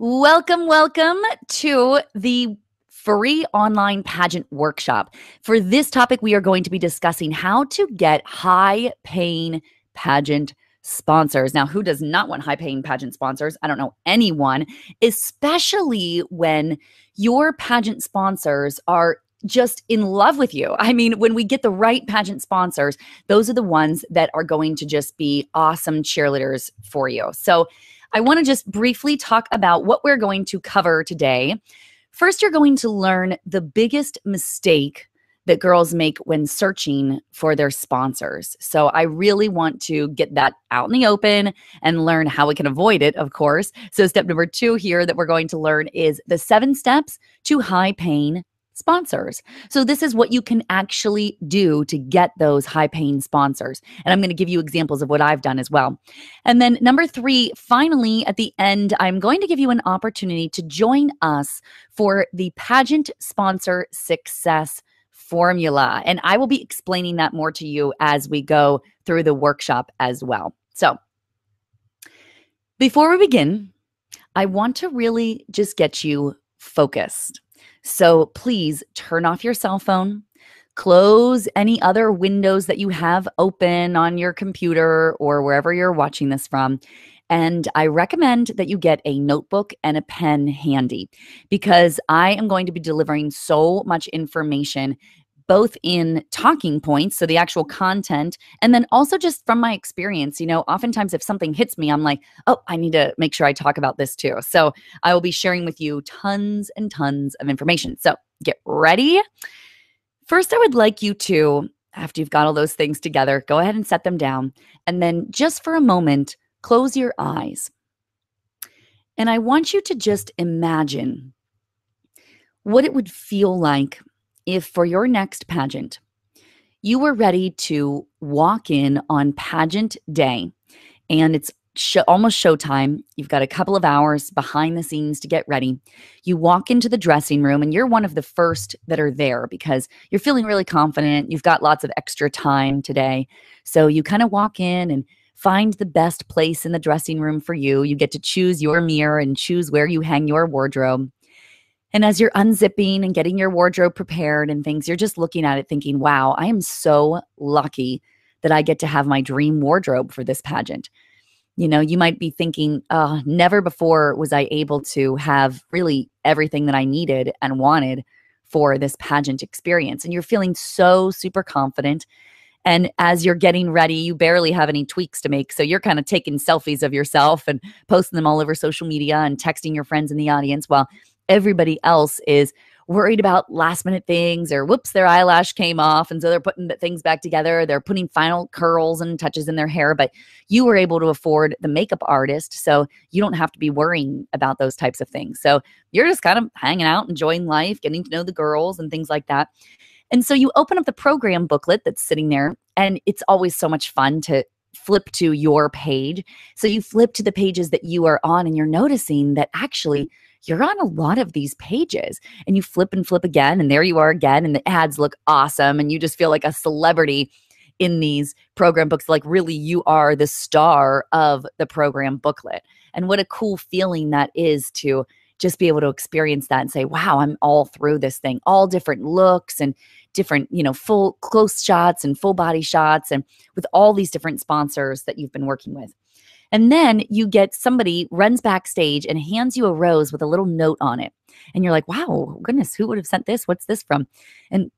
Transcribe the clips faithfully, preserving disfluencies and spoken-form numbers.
Welcome, welcome to the free online pageant workshop. For this topic, we are going to be discussing how to get high-paying pageant sponsors. Now, who does not want high-paying pageant sponsors? I don't know anyone, especially when your pageant sponsors are just in love with you. I mean, when we get the right pageant sponsors, those are the ones that are going to just be awesome cheerleaders for you. So I want to just briefly talk about what we're going to cover today. First, you're going to learn the biggest mistake that girls make when searching for their sponsors. So I really want to get that out in the open and learn how we can avoid it, of course. So step number two here that we're going to learn is the seven steps to high-paying sponsors. So this is what you can actually do to get those high-paying sponsors. And I'm going to give you examples of what I've done as well. And then number three, finally, at the end, I'm going to give you an opportunity to join us for the Pageant Sponsor Success Formula. And I will be explaining that more to you as we go through the workshop as well. So before we begin, I want to really just get you focused. So please turn off your cell phone, close any other windows that you have open on your computer or wherever you're watching this from. And I recommend that you get a notebook and a pen handy because I am going to be delivering so much information, both in talking points, so the actual content, and then also just from my experience. You know, oftentimes if something hits me, I'm like, oh, I need to make sure I talk about this too. So I will be sharing with you tons and tons of information. So get ready. First, I would like you to, after you've got all those things together, go ahead and set them down. And then just for a moment, close your eyes. And I want you to just imagine what it would feel like if for your next pageant, you were ready to walk in on pageant day and it's sh- almost showtime. You've got a couple of hours behind the scenes to get ready. You walk into the dressing room and you're one of the first that are there because you're feeling really confident. You've got lots of extra time today. So you kind of walk in and find the best place in the dressing room for you. You get to choose your mirror and choose where you hang your wardrobe. And as you're unzipping and getting your wardrobe prepared and things, you're just looking at it thinking, wow, I am so lucky that I get to have my dream wardrobe for this pageant. You know, you might be thinking, oh, never before was I able to have really everything that I needed and wanted for this pageant experience. And you're feeling so super confident. And as you're getting ready, you barely have any tweaks to make. So you're kind of taking selfies of yourself and posting them all over social media and texting your friends in the audience while everybody else is worried about last minute things or whoops, their eyelash came off. And so they're putting things back together. They're putting final curls and touches in their hair, but you were able to afford the makeup artist. So you don't have to be worrying about those types of things. So you're just kind of hanging out, enjoying life, getting to know the girls and things like that. And so you open up the program booklet that's sitting there and it's always so much fun to flip to your page. So you flip to the pages that you are on and you're noticing that actually you're on a lot of these pages and you flip and flip again and there you are again and the ads look awesome and you just feel like a celebrity in these program books. Like really you are the star of the program booklet. And what a cool feeling that is to just be able to experience that and say, wow, I'm all through this thing, all different looks and different, you know, full close shots and full body shots and with all these different sponsors that you've been working with. And then you get somebody runs backstage and hands you a rose with a little note on it. And you're like, wow, goodness, who would have sent this? What's this from? And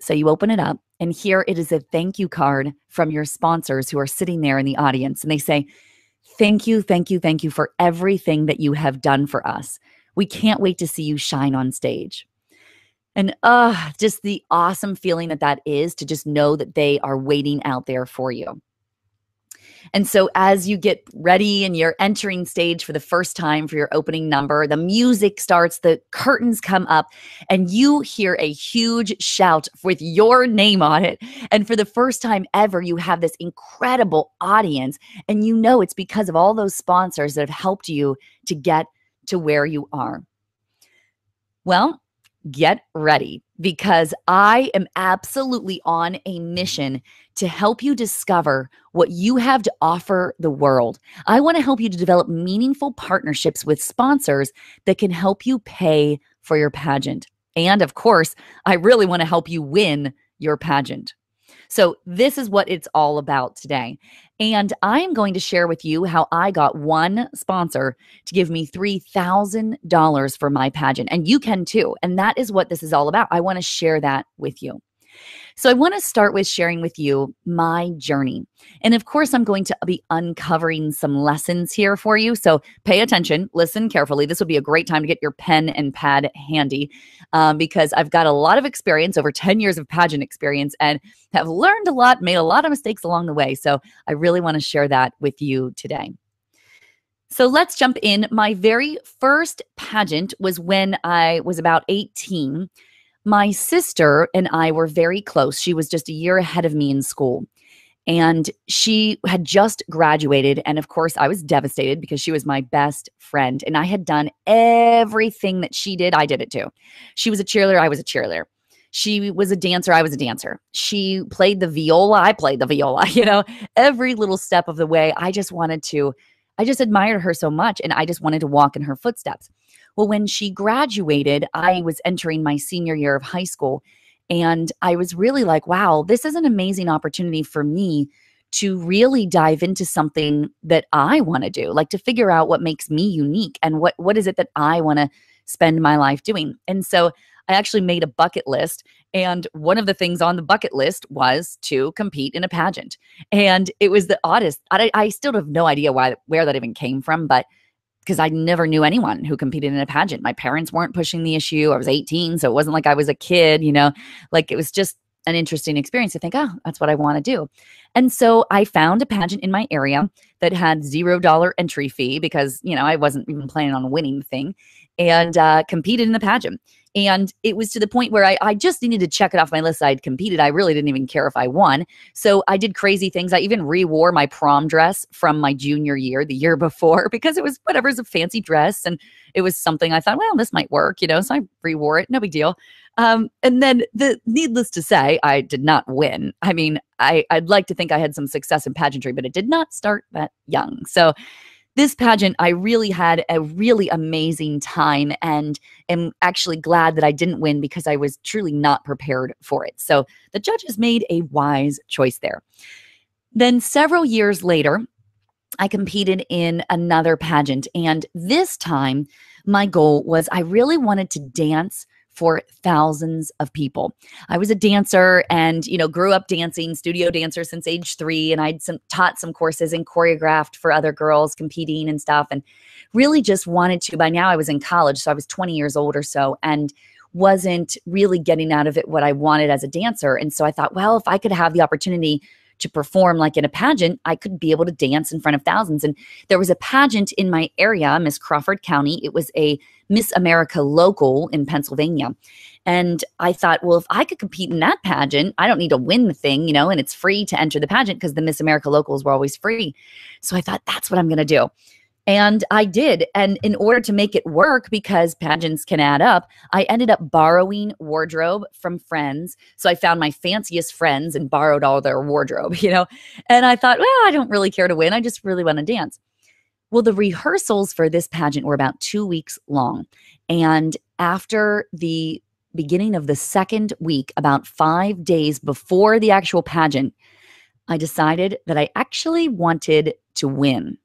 so you open it up and here it is a thank you card from your sponsors who are sitting there in the audience. And they say, thank you, thank you, thank you for everything that you have done for us. We can't wait to see you shine on stage. And uh, just the awesome feeling that that is to just know that they are waiting out there for you. And so as you get ready and you're entering stage for the first time for your opening number, the music starts, the curtains come up, and you hear a huge shout with your name on it. And for the first time ever, you have this incredible audience. And you know it's because of all those sponsors that have helped you to get to where you are. Well, get ready because I am absolutely on a mission to help you discover what you have to offer the world. I want to help you to develop meaningful partnerships with sponsors that can help you pay for your pageant. And of course, I really want to help you win your pageant. So this is what it's all about today. And I'm going to share with you how I got one sponsor to give me three thousand dollars for my pageant. And you can too. And that is what this is all about. I want to share that with you. So I want to start with sharing with you my journey. And of course, I'm going to be uncovering some lessons here for you. So pay attention, listen carefully. This would be a great time to get your pen and pad handy um, because I've got a lot of experience, over ten years of pageant experience, and have learned a lot, made a lot of mistakes along the way. So I really want to share that with you today. So let's jump in. My very first pageant was when I was about eighteen. My sister and I were very close. She was just a year ahead of me in school. And she had just graduated. And of course, I was devastated because she was my best friend. And I had done everything that she did. I did it too. She was a cheerleader. I was a cheerleader. She was a dancer. I was a dancer. She played the viola. I played the viola. You know, every little step of the way, I just wanted to, I just admired her so much. And I just wanted to walk in her footsteps. Well, when she graduated, I was entering my senior year of high school, and I was really like, wow, this is an amazing opportunity for me to really dive into something that I want to do, like to figure out what makes me unique and what what is it that I want to spend my life doing. And so I actually made a bucket list, and one of the things on the bucket list was to compete in a pageant. And it was the oddest. I, I still have no idea why where that even came from, but because I never knew anyone who competed in a pageant. My parents weren't pushing the issue. I was eighteen, so it wasn't like I was a kid, you know, like it was just an interesting experience to think, oh, that's what I want to do. And so I found a pageant in my area that had zero dollars entry fee because, you know, I wasn't even planning on winning the thing, and uh, competed in the pageant. And it was to the point where I, I just needed to check it off my list. I'd competed. I really didn't even care if I won. So I did crazy things. I even re-wore my prom dress from my junior year, the year before, because it was whatever, it's a fancy dress. And it was something I thought, well, this might work, you know, so I re-wore it. No big deal. Um, and then the needless to say, I did not win. I mean, I, I'd like to think I had some success in pageantry, but it did not start that young. So this pageant, I really had a really amazing time, and am actually glad that I didn't win because I was truly not prepared for it. So the judges made a wise choice there. Then several years later, I competed in another pageant, and this time my goal was I really wanted to dance for thousands of people. I was a dancer and, you know, grew up dancing, studio dancer since age three. And I'd some, taught some courses and choreographed for other girls competing and stuff, and really just wanted to. By now I was in college, so I was twenty years old or so, and wasn't really getting out of it what I wanted as a dancer. And so I thought, well, if I could have the opportunity to perform like in a pageant, I could be able to dance in front of thousands. And there was a pageant in my area, Miss Crawford County. It was a Miss America local in Pennsylvania. And I thought, well, if I could compete in that pageant, I don't need to win the thing, you know, and it's free to enter the pageant because the Miss America locals were always free. So I thought, that's what I'm going to do. And I did. And in order to make it work, because pageants can add up, I ended up borrowing wardrobe from friends. So I found my fanciest friends and borrowed all their wardrobe, you know, and I thought, well, I don't really care to win. I just really want to dance. Well, the rehearsals for this pageant were about two weeks long. And after the beginning of the second week, about five days before the actual pageant, I decided that I actually wanted to win.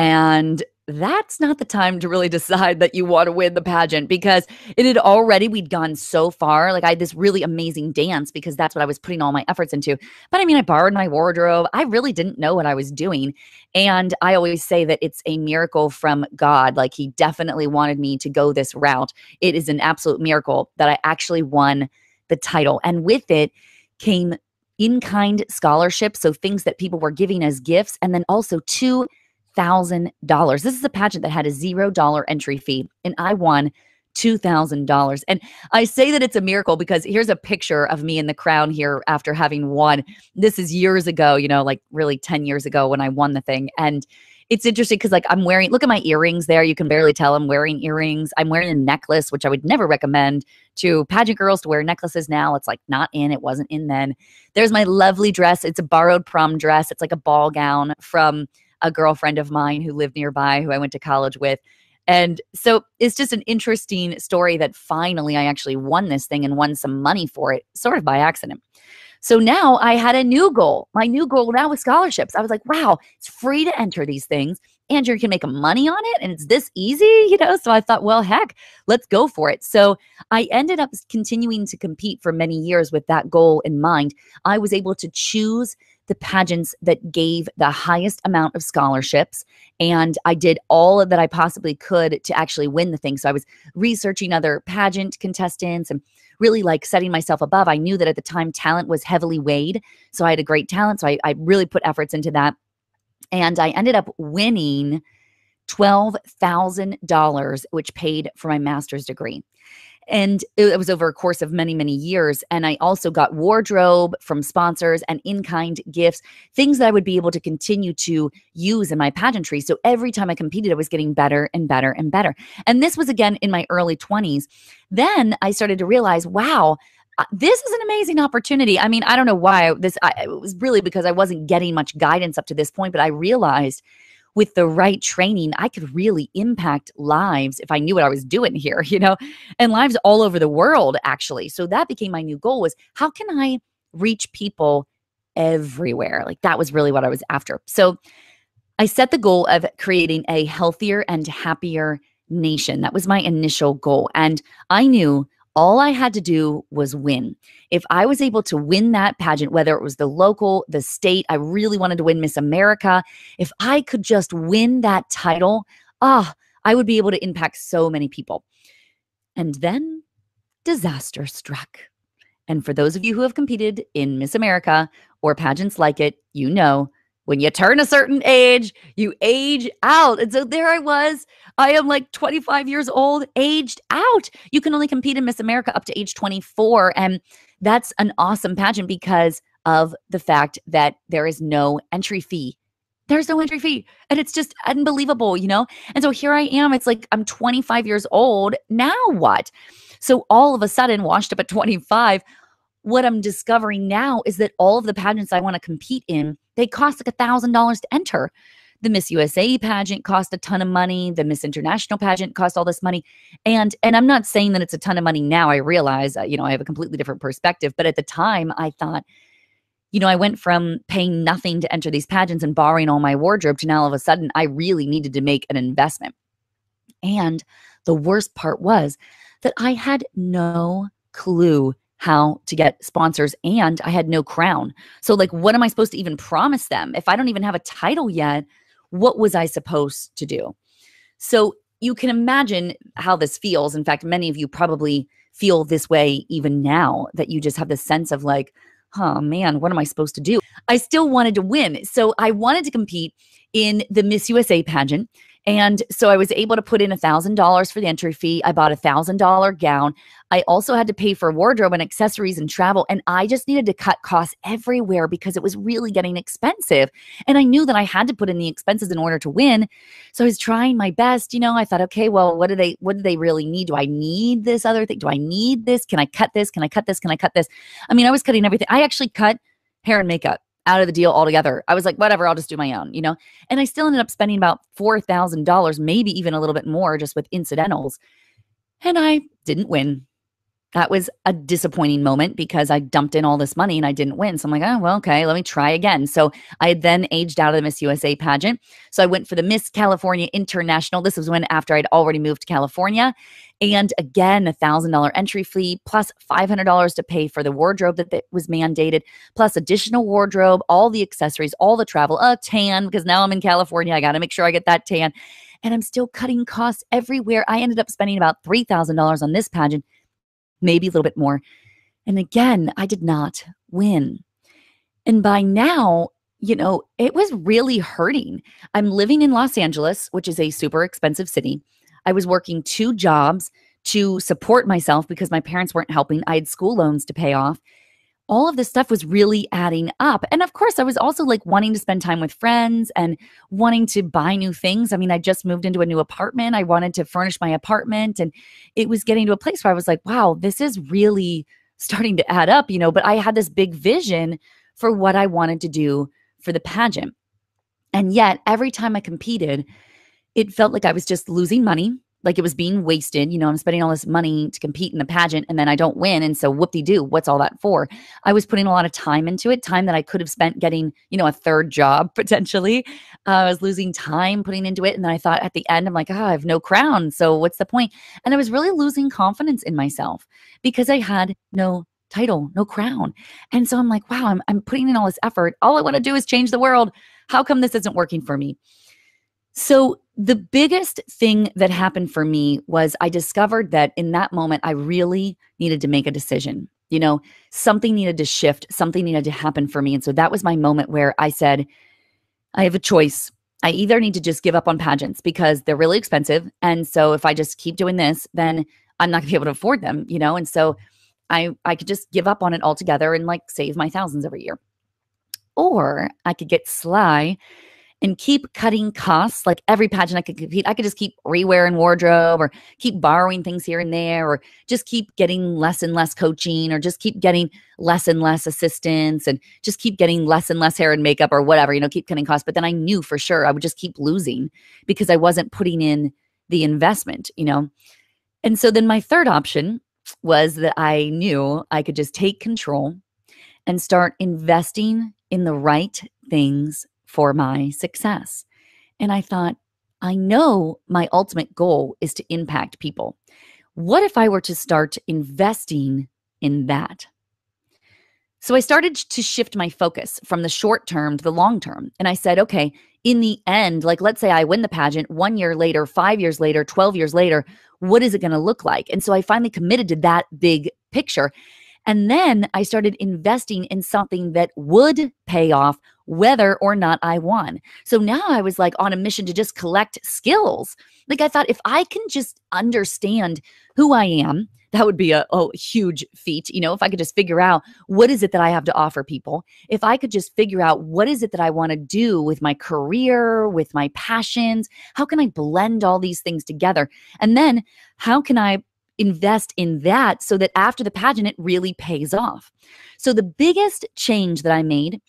And that's not the time to really decide that you want to win the pageant, because it had already, we'd gone so far. Like I had this really amazing dance because that's what I was putting all my efforts into. But I mean, I borrowed my wardrobe. I really didn't know what I was doing. And I always say that it's a miracle from God. Like he definitely wanted me to go this route. It is an absolute miracle that I actually won the title. And with it came in-kind scholarships. So things that people were giving as gifts, and then also two thousand dollars. This is a pageant that had a zero dollar entry fee, and I won two thousand dollars. And I say that it's a miracle because here's a picture of me in the crown here after having won. This is years ago, you know, like really ten years ago when I won the thing, and it's interesting because like I'm wearing, look at my earrings there. You can barely tell I'm wearing earrings. I'm wearing a necklace, which I would never recommend to pageant girls to wear necklaces now. It's like not in, it wasn't in then. There's my lovely dress. It's a borrowed prom dress. It's like a ball gown from a girlfriend of mine who lived nearby, who I went to college with. And so it's just an interesting story that finally I actually won this thing and won some money for it, sort of by accident. So now I had a new goal. My new goal now was scholarships. I was like, wow, it's free to enter these things and you can make money on it and it's this easy, you know? So I thought, well, heck, let's go for it. So I ended up continuing to compete for many years with that goal in mind. I was able to choose the pageants that gave the highest amount of scholarships. And I did all that I possibly could to actually win the thing. So I was researching other pageant contestants and really like setting myself above. I knew that at the time talent was heavily weighed. So I had a great talent. So I, I really put efforts into that. And I ended up winning twelve thousand dollars, which paid for my master's degree. And it was over a course of many, many years. And I also got wardrobe from sponsors and in-kind gifts, things that I would be able to continue to use in my pageantry. So every time I competed, I was getting better and better and better. And this was, again, in my early twenties. Then I started to realize, wow, this is an amazing opportunity. I mean, I don't know why this, I, it was really because I wasn't getting much guidance up to this point, but I realized with the right training, I could really impact lives if I knew what I was doing here, you know, and lives all over the world, actually. So that became my new goal was how can I reach people everywhere? Like that was really what I was after. So I set the goal of creating a healthier and happier nation. That was my initial goal. And I knew all I had to do was win. If I was able to win that pageant, whether it was the local, the state, I really wanted to win Miss America. If I could just win that title, ah, oh, I would be able to impact so many people. And then disaster struck. And for those of you who have competed in Miss America or pageants like it, you know, when you turn a certain age, you age out. And so there I was. I am like twenty-five years old, aged out. You can only compete in Miss America up to age twenty-four. And that's an awesome pageant because of the fact that there is no entry fee. There's no entry fee. And it's just unbelievable, you know? And so here I am. It's like I'm twenty-five years old. Now what? So all of a sudden, washed up at twenty-five, what I'm discovering now is that all of the pageants I want to compete in, they cost like a thousand dollars to enter. The Miss U S A pageant cost a ton of money. The Miss International pageant cost all this money. And and I'm not saying that it's a ton of money now. I realize, you know, I have a completely different perspective. But at the time, I thought, you know, I went from paying nothing to enter these pageants and borrowing all my wardrobe to now all of a sudden I really needed to make an investment. And the worst part was that I had no clue how to get sponsors, and I had no crown. So like, what am I supposed to even promise them? If I don't even have a title yet, what was I supposed to do? So you can imagine how this feels. In fact, many of you probably feel this way even now, that you just have this sense of like, oh man, what am I supposed to do? I still wanted to win. So I wanted to compete in the Miss U S A pageant. And so I was able to put in a thousand dollars for the entry fee. I bought a thousand dollar gown. I also had to pay for wardrobe and accessories and travel. And I just needed to cut costs everywhere because it was really getting expensive. And I knew that I had to put in the expenses in order to win. So I was trying my best. You know, I thought, okay, well, what do they, what do they really need? Do I need this other thing? Do I need this? Can I cut this? Can I cut this? Can I cut this? I mean, I was cutting everything. I actually cut hair and makeup out of the deal altogether. I was like, whatever, I'll just do my own, you know? And I still ended up spending about four thousand dollars, maybe even a little bit more just with incidentals. And I didn't win. That was a disappointing moment because I dumped in all this money and I didn't win. So I'm like, oh, well, okay, let me try again. So I had then aged out of the Miss U S A pageant. So I went for the Miss California International. This was when after I'd already moved to California. And again, a thousand dollar entry fee plus five hundred dollars to pay for the wardrobe that, that was mandated, plus additional wardrobe, all the accessories, all the travel, a tan, because now I'm in California. I got to make sure I get that tan. And I'm still cutting costs everywhere. I ended up spending about three thousand dollars on this pageant, maybe a little bit more. And again, I did not win. And by now, you know, it was really hurting. I'm living in Los Angeles, which is a super expensive city. I was working two jobs to support myself because my parents weren't helping. I had school loans to pay off. all of this stuff was really adding up. And of course, I was also like wanting to spend time with friends and wanting to buy new things. I mean, I just moved into a new apartment. I wanted to furnish my apartment. And it was getting to a place where I was like, wow, this is really starting to add up, you know, but I had this big vision for what I wanted to do for the pageant. And yet every time I competed, it felt like I was just losing money. Like it was being wasted. You know, I'm spending all this money to compete in the pageant and then I don't win. And so whoop-de-doo, what's all that for? I was putting a lot of time into it, time that I could have spent getting, you know, a third job potentially. Uh, I was losing time putting into it. And then I thought at the end, I'm like, oh, I have no crown. So what's the point? And I was really losing confidence in myself because I had no title, no crown. And so I'm like, wow, I'm, I'm putting in all this effort. All I want to do is change the world. How come this isn't working for me? So the biggest thing that happened for me was I discovered that in that moment, I really needed to make a decision. You know, something needed to shift, something needed to happen for me. And so that was my moment where I said, I have a choice. I either need to just give up on pageants because they're really expensive. And so if I just keep doing this, then I'm not gonna be able to afford them, you know? And so I, I could just give up on it altogether and like save my thousands every year. Or I could get sly and keep cutting costs. Like every pageant I could compete, I could just keep rewearing wardrobe or keep borrowing things here and there, or just keep getting less and less coaching, or just keep getting less and less assistance, and just keep getting less and less hair and makeup or whatever, you know, keep cutting costs. But then I knew for sure I would just keep losing because I wasn't putting in the investment, you know? And so then my third option was that I knew I could just take control and start investing in the right things for my success. And I thought, I know my ultimate goal is to impact people. What if I were to start investing in that? So I started to shift my focus from the short term to the long term. And I said, okay, in the end, like let's say I win the pageant one year later, five years later, twelve years later, what is it going to look like? And so I finally committed to that big picture. And then I started investing in something that would pay off whether or not I won. So now I was like on a mission to just collect skills. Like I thought if I can just understand who I am, that would be a oh, huge feat. You know, if I could just figure out what is it that I have to offer people, if I could just figure out what is it that I want to do with my career, with my passions, how can I blend all these things together? And then how can I invest in that so that after the pageant, it really pays off? So the biggest change that I made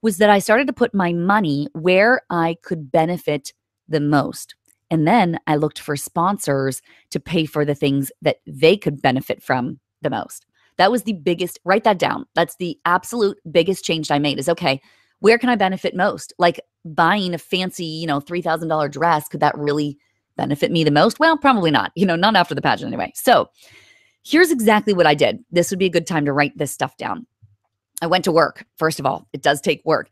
was that I started to put my money where I could benefit the most. And then I looked for sponsors to pay for the things that they could benefit from the most. That was the biggest, write that down. That's the absolute biggest change I made is, okay, where can I benefit most? Like buying a fancy, you know, three thousand dollars dress, could that really benefit me the most? Well, probably not, you know, not after the pageant anyway. So here's exactly what I did. This would be a good time to write this stuff down. I went to work. First of all, it does take work.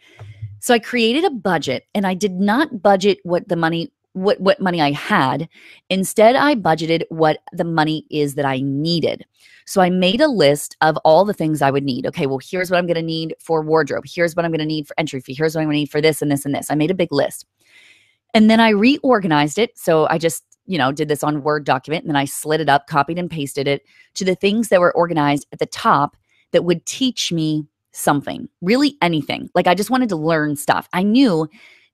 So I created a budget, and I did not budget what the money, what, what money I had. Instead, I budgeted what the money is that I needed. So I made a list of all the things I would need. Okay, well, here's what I'm going to need for wardrobe. Here's what I'm going to need for entry fee. Here's what I'm going to need for this and this and this. I made a big list. And then I reorganized it. So I just, you know, did this on Word document, and then I slid it up, copied and pasted it to the things that were organized at the top that would teach me something, really anything. Like I just wanted to learn stuff. I knew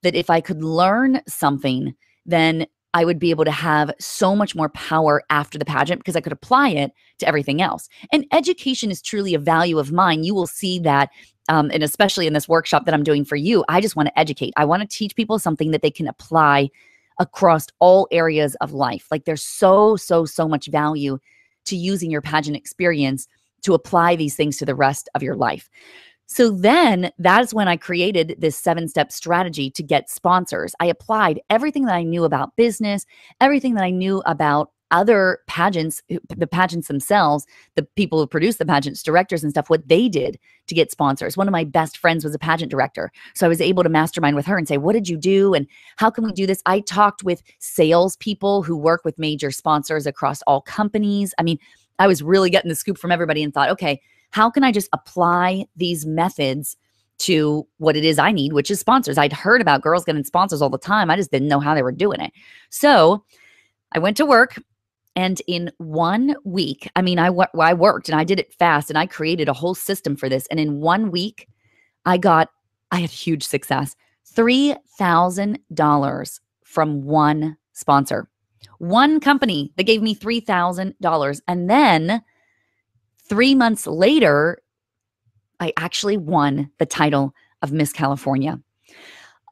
that if I could learn something, then I would be able to have so much more power after the pageant because I could apply it to everything else. And education is truly a value of mine. You will see that, um, and especially in this workshop that I'm doing for you, I just want to educate. I want to teach people something that they can apply across all areas of life. Like there's so, so, so much value to using your pageant experience to apply these things to the rest of your life. So then that's when I created this seven-step strategy to get sponsors. I applied everything that I knew about business, everything that I knew about other pageants, the pageants themselves, the people who produce the pageants, directors and stuff, what they did to get sponsors. One of my best friends was a pageant director. So I was able to mastermind with her and say, what did you do? And how can we do this? I talked with salespeople who work with major sponsors across all companies. I mean, I was really getting the scoop from everybody and thought, okay, how can I just apply these methods to what it is I need, which is sponsors? I'd heard about girls getting sponsors all the time. I just didn't know how they were doing it. So I went to work And in one week, I mean, I, I worked and I did it fast and I created a whole system for this. And in one week, I got, I had huge success, three thousand dollars from one sponsor, one company that gave me three thousand dollars. And then three months later, I actually won the title of Miss California.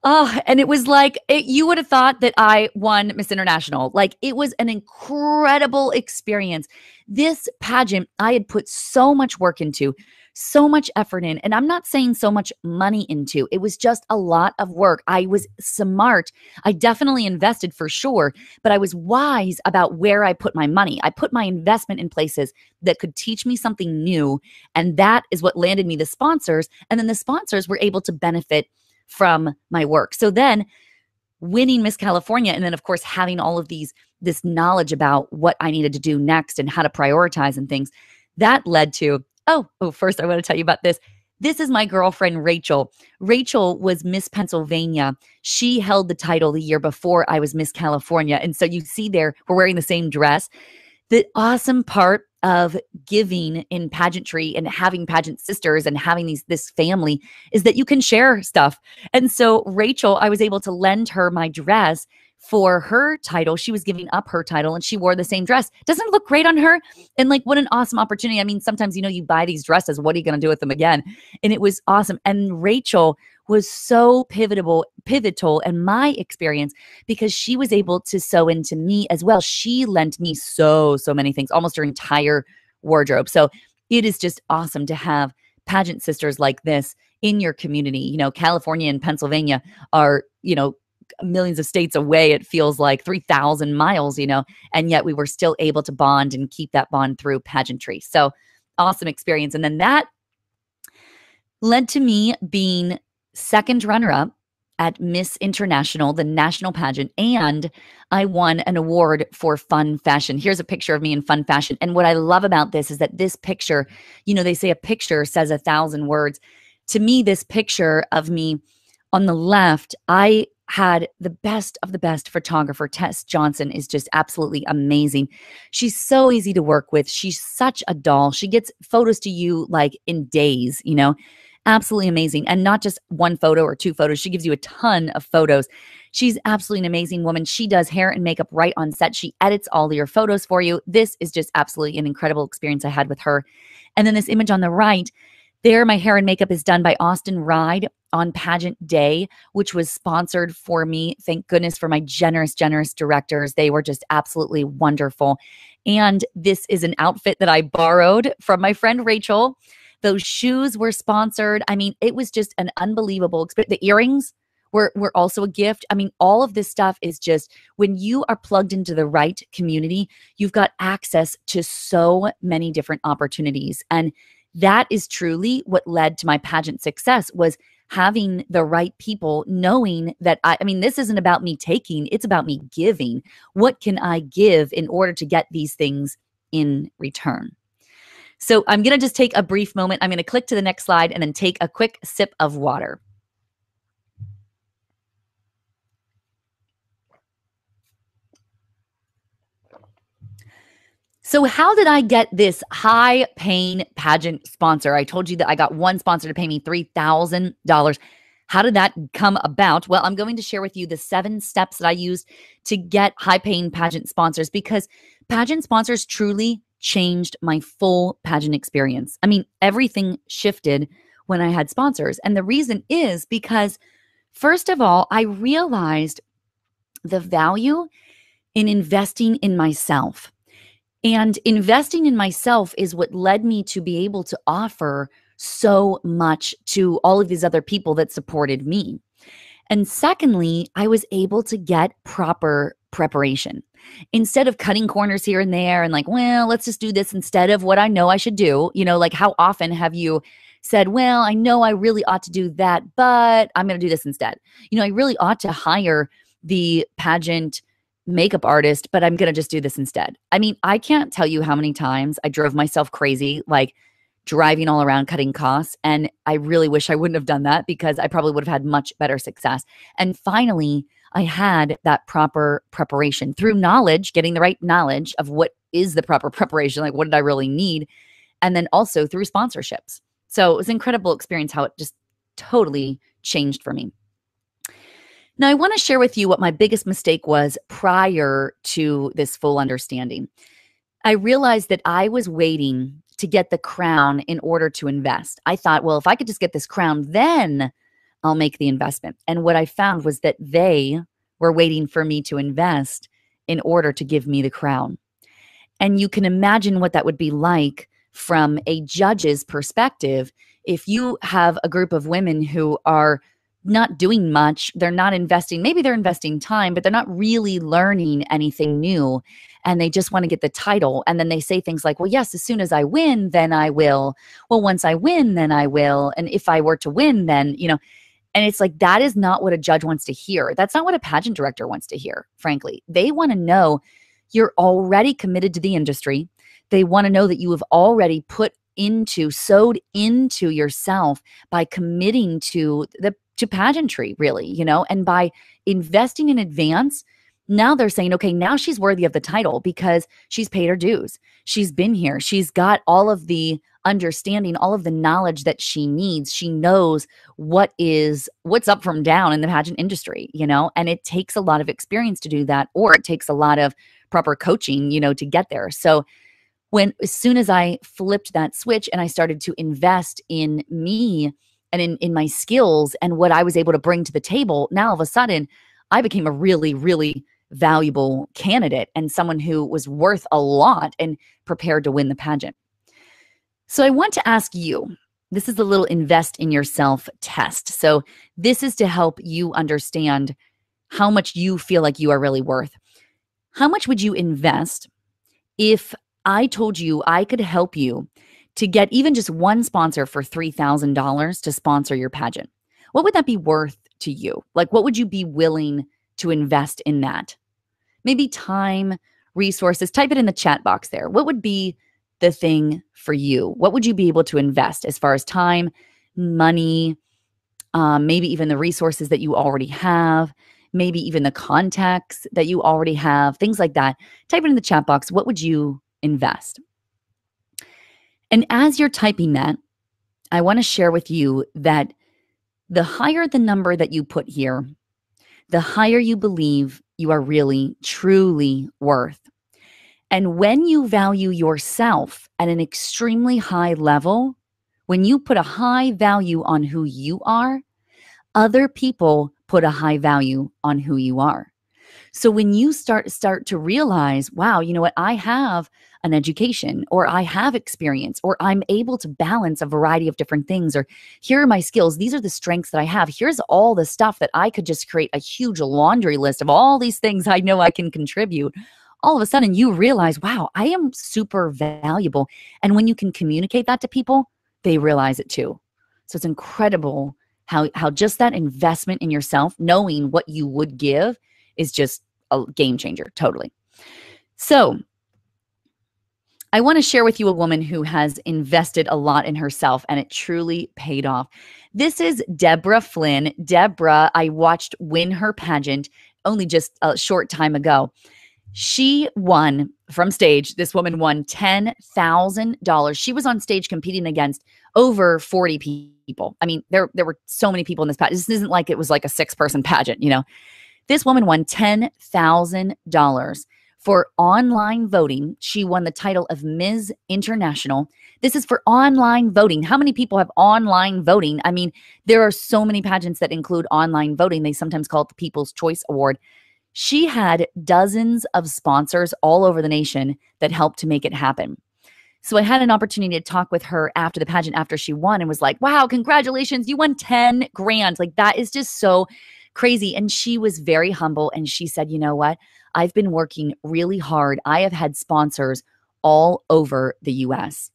Oh, and it was like, it, you would have thought that I won Miss International. Like, it was an incredible experience. This pageant, I had put so much work into, so much effort in, and I'm not saying so much money into. It was just a lot of work. I was smart. I definitely invested for sure, but I was wise about where I put my money. I put my investment in places that could teach me something new, and that is what landed me the sponsors, and then the sponsors were able to benefit from my work. So then winning Miss California, and then of course having all of these, this knowledge about what I needed to do next and how to prioritize and things, that led to, oh, oh, first I want to tell you about this. This is my girlfriend, Rachel. Rachel was Miss Pennsylvania. She held the title the year before I was Miss California. And so you see there, we're wearing the same dress. The awesome part of giving in pageantry and having pageant sisters and having these, this family is that you can share stuff. And so Rachel, I was able to lend her my dress for her title. She was giving up her title and she wore the same dress. Doesn't it look great on her? And like, what an awesome opportunity. I mean, sometimes, you know, you buy these dresses, what are you going to do with them again? And it was awesome. And Rachel was so pivotal, pivotal in my experience because she was able to sew into me as well. She lent me so, so many things, almost her entire wardrobe. So it is just awesome to have pageant sisters like this in your community. You know, California and Pennsylvania are, you know, millions of states away. It feels like three thousand miles, you know, and yet we were still able to bond and keep that bond through pageantry. So awesome experience. And then that led to me being second runner-up at Miss International, the national pageant, and I won an award for fun fashion. Here's a picture of me in fun fashion. And what I love about this is that this picture, you know, they say a picture says a thousand words. To me, this picture of me on the left, I had the best of the best photographer. Tess Johnson is just absolutely amazing. She's so easy to work with. She's such a doll. She gets photos to you like in days, you know. Absolutely amazing. And not just one photo or two photos. She gives you a ton of photos. She's absolutely an amazing woman. She does hair and makeup right on set. She edits all your photos for you. This is just absolutely an incredible experience I had with her. And then this image on the right there, my hair and makeup is done by Austin Ride on pageant day, which was sponsored for me. Thank goodness for my generous, generous directors. They were just absolutely wonderful. And this is an outfit that I borrowed from my friend Rachel. Those shoes were sponsored. I mean, it was just an unbelievable experience. The earrings were, were also a gift. I mean, all of this stuff is just, when you are plugged into the right community, you've got access to so many different opportunities. And that is truly what led to my pageant success, was having the right people, knowing that, I, I mean, this isn't about me taking, it's about me giving. What can I give in order to get these things in return? So I'm going to just take a brief moment. I'm going to click to the next slide and then take a quick sip of water. So how did I get this high-paying pageant sponsor? I told you that I got one sponsor to pay me three thousand dollars. How did that come about? Well, I'm going to share with you the seven steps that I used to get high-paying pageant sponsors, because pageant sponsors truly changed my full pageant experience. I mean, everything shifted when I had sponsors. And the reason is because, first of all, I realized the value in investing in myself. And investing in myself is what led me to be able to offer so much to all of these other people that supported me. And secondly, I was able to get proper preparation. Instead of cutting corners here and there and like, well, let's just do this instead of what I know I should do. You know, like, how often have you said, well, I know I really ought to do that, but I'm going to do this instead. You know, I really ought to hire the pageant makeup artist, but I'm going to just do this instead. I mean, I can't tell you how many times I drove myself crazy, like driving all around cutting costs. And I really wish I wouldn't have done that, because I probably would have had much better success. And finally, I had that proper preparation through knowledge, getting the right knowledge of what is the proper preparation, like what did I really need, and then also through sponsorships. So it was an incredible experience how it just totally changed for me. Now, I want to share with you what my biggest mistake was prior to this full understanding. I realized that I was waiting to get the crown in order to invest. I thought, well, if I could just get this crown, then I'll make the investment. And what I found was that they were waiting for me to invest in order to give me the crown. And you can imagine what that would be like from a judge's perspective. If you have a group of women who are not doing much, they're not investing, maybe they're investing time, but they're not really learning anything new, and they just want to get the title. And then they say things like, well, yes, as soon as I win, then I will. Well, once I win, then I will. And if I were to win, then, you know, and it's like, that is not what a judge wants to hear. That's not what a pageant director wants to hear, frankly. They want to know you're already committed to the industry. They want to know that you have already put into, sewed into yourself by committing to the to pageantry, really, you know, and by investing in advance. Now they're saying, okay, now she's worthy of the title because she's paid her dues. She's been here. She's got all of the understanding, all of the knowledge that she needs. She knows what is, what's up from down in the pageant industry, you know, and it takes a lot of experience to do that, or it takes a lot of proper coaching, you know, to get there. So when, as soon as I flipped that switch and I started to invest in me and in, in my skills and what I was able to bring to the table, now all of a sudden I became a really, really valuable candidate and someone who was worth a lot and prepared to win the pageant. So I want to ask you, this is a little invest in yourself test. So this is to help you understand how much you feel like you are really worth. How much would you invest if I told you I could help you to get even just one sponsor for three thousand dollars to sponsor your pageant? What would that be worth to you? Like, what would you be willing to invest in that? Maybe time, resources, type it in the chat box there. What would be the thing for you? What would you be able to invest as far as time, money, um, maybe even the resources that you already have, maybe even the contacts that you already have, things like that. Type it in the chat box. What would you invest? And as you're typing that, I want to share with you that the higher the number that you put here, the higher you believe you are really, truly worth. And when you value yourself at an extremely high level, when you put a high value on who you are, other people put a high value on who you are. So when you start start to realize, wow, you know what, I have an education, or I have experience, or I'm able to balance a variety of different things, or here are my skills, these are the strengths that I have, here's all the stuff that I could just create a huge laundry list of all these things I know I can contribute. All of a sudden you realize, wow, I am super valuable. And when you can communicate that to people, they realize it too. So it's incredible how, how just that investment in yourself, knowing what you would give, is just a game changer, totally. So I want to share with you a woman who has invested a lot in herself, and it truly paid off. This is Deborah Flynn. Deborah, I watched win her pageant only just a short time ago. She won from stage. This woman won ten thousand dollars. She was on stage competing against over forty people. I mean, there, there were so many people in this pageant. This isn't like it was like a six-person pageant, you know. This woman won ten thousand dollars for online voting. She won the title of Miss International. This is for online voting. How many people have online voting? I mean, there are so many pageants that include online voting. They sometimes call it the People's Choice Award. She had dozens of sponsors all over the nation that helped to make it happen. So I had an opportunity to talk with her after the pageant, after she won, and was like, wow, congratulations, you won ten grand. Like, that is just so crazy. And she was very humble. And she said, you know what? I've been working really hard. I have had sponsors all over the U S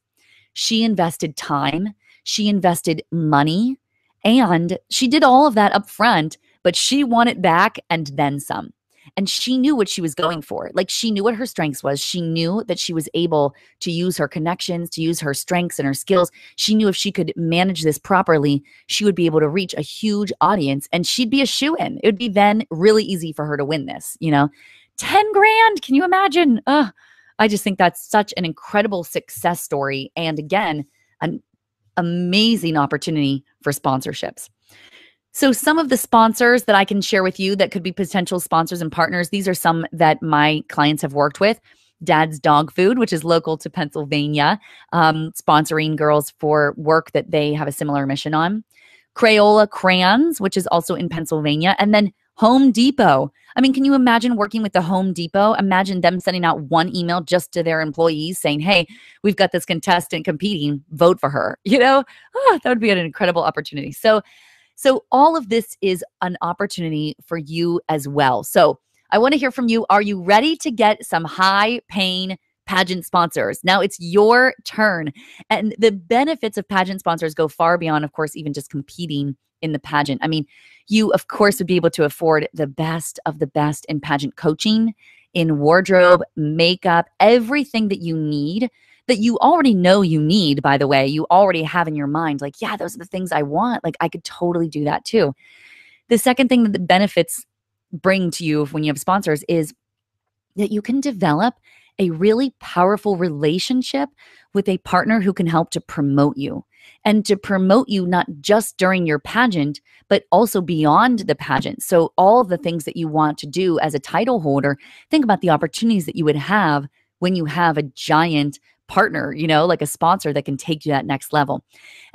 She invested time. She invested money. And she did all of that up front, but she won it back and then some. And she knew what she was going for. Like, she knew what her strengths was. She knew that she was able to use her connections, to use her strengths and her skills. She knew if she could manage this properly, she would be able to reach a huge audience and she'd be a shoo-in. It would be then really easy for her to win this, you know, ten grand. Can you imagine? Ugh. I just think that's such an incredible success story. And again, an amazing opportunity for sponsorships. So some of the sponsors that I can share with you that could be potential sponsors and partners, these are some that my clients have worked with. Dad's Dog Food, which is local to Pennsylvania, um, sponsoring girls for work that they have a similar mission on. Crayola Crayons, which is also in Pennsylvania. And then Home Depot. I mean, can you imagine working with the Home Depot? Imagine them sending out one email just to their employees saying, hey, we've got this contestant competing, vote for her. You know, oh, that would be an incredible opportunity. So So all of this is an opportunity for you as well. So I want to hear from you. Are you ready to get some high-paying pageant sponsors? Now it's your turn. And the benefits of pageant sponsors go far beyond, of course, even just competing in the pageant. I mean, you, of course, would be able to afford the best of the best in pageant coaching, in wardrobe, makeup, everything that you need that you already know you need, by the way, you already have in your mind, like, yeah, those are the things I want. Like, I could totally do that too. The second thing that the benefits bring to you when you have sponsors is that you can develop a really powerful relationship with a partner who can help to promote you and to promote you, not just during your pageant, but also beyond the pageant. So all the things that you want to do as a title holder, think about the opportunities that you would have when you have a giant partner, you know, like a sponsor that can take you to that next level.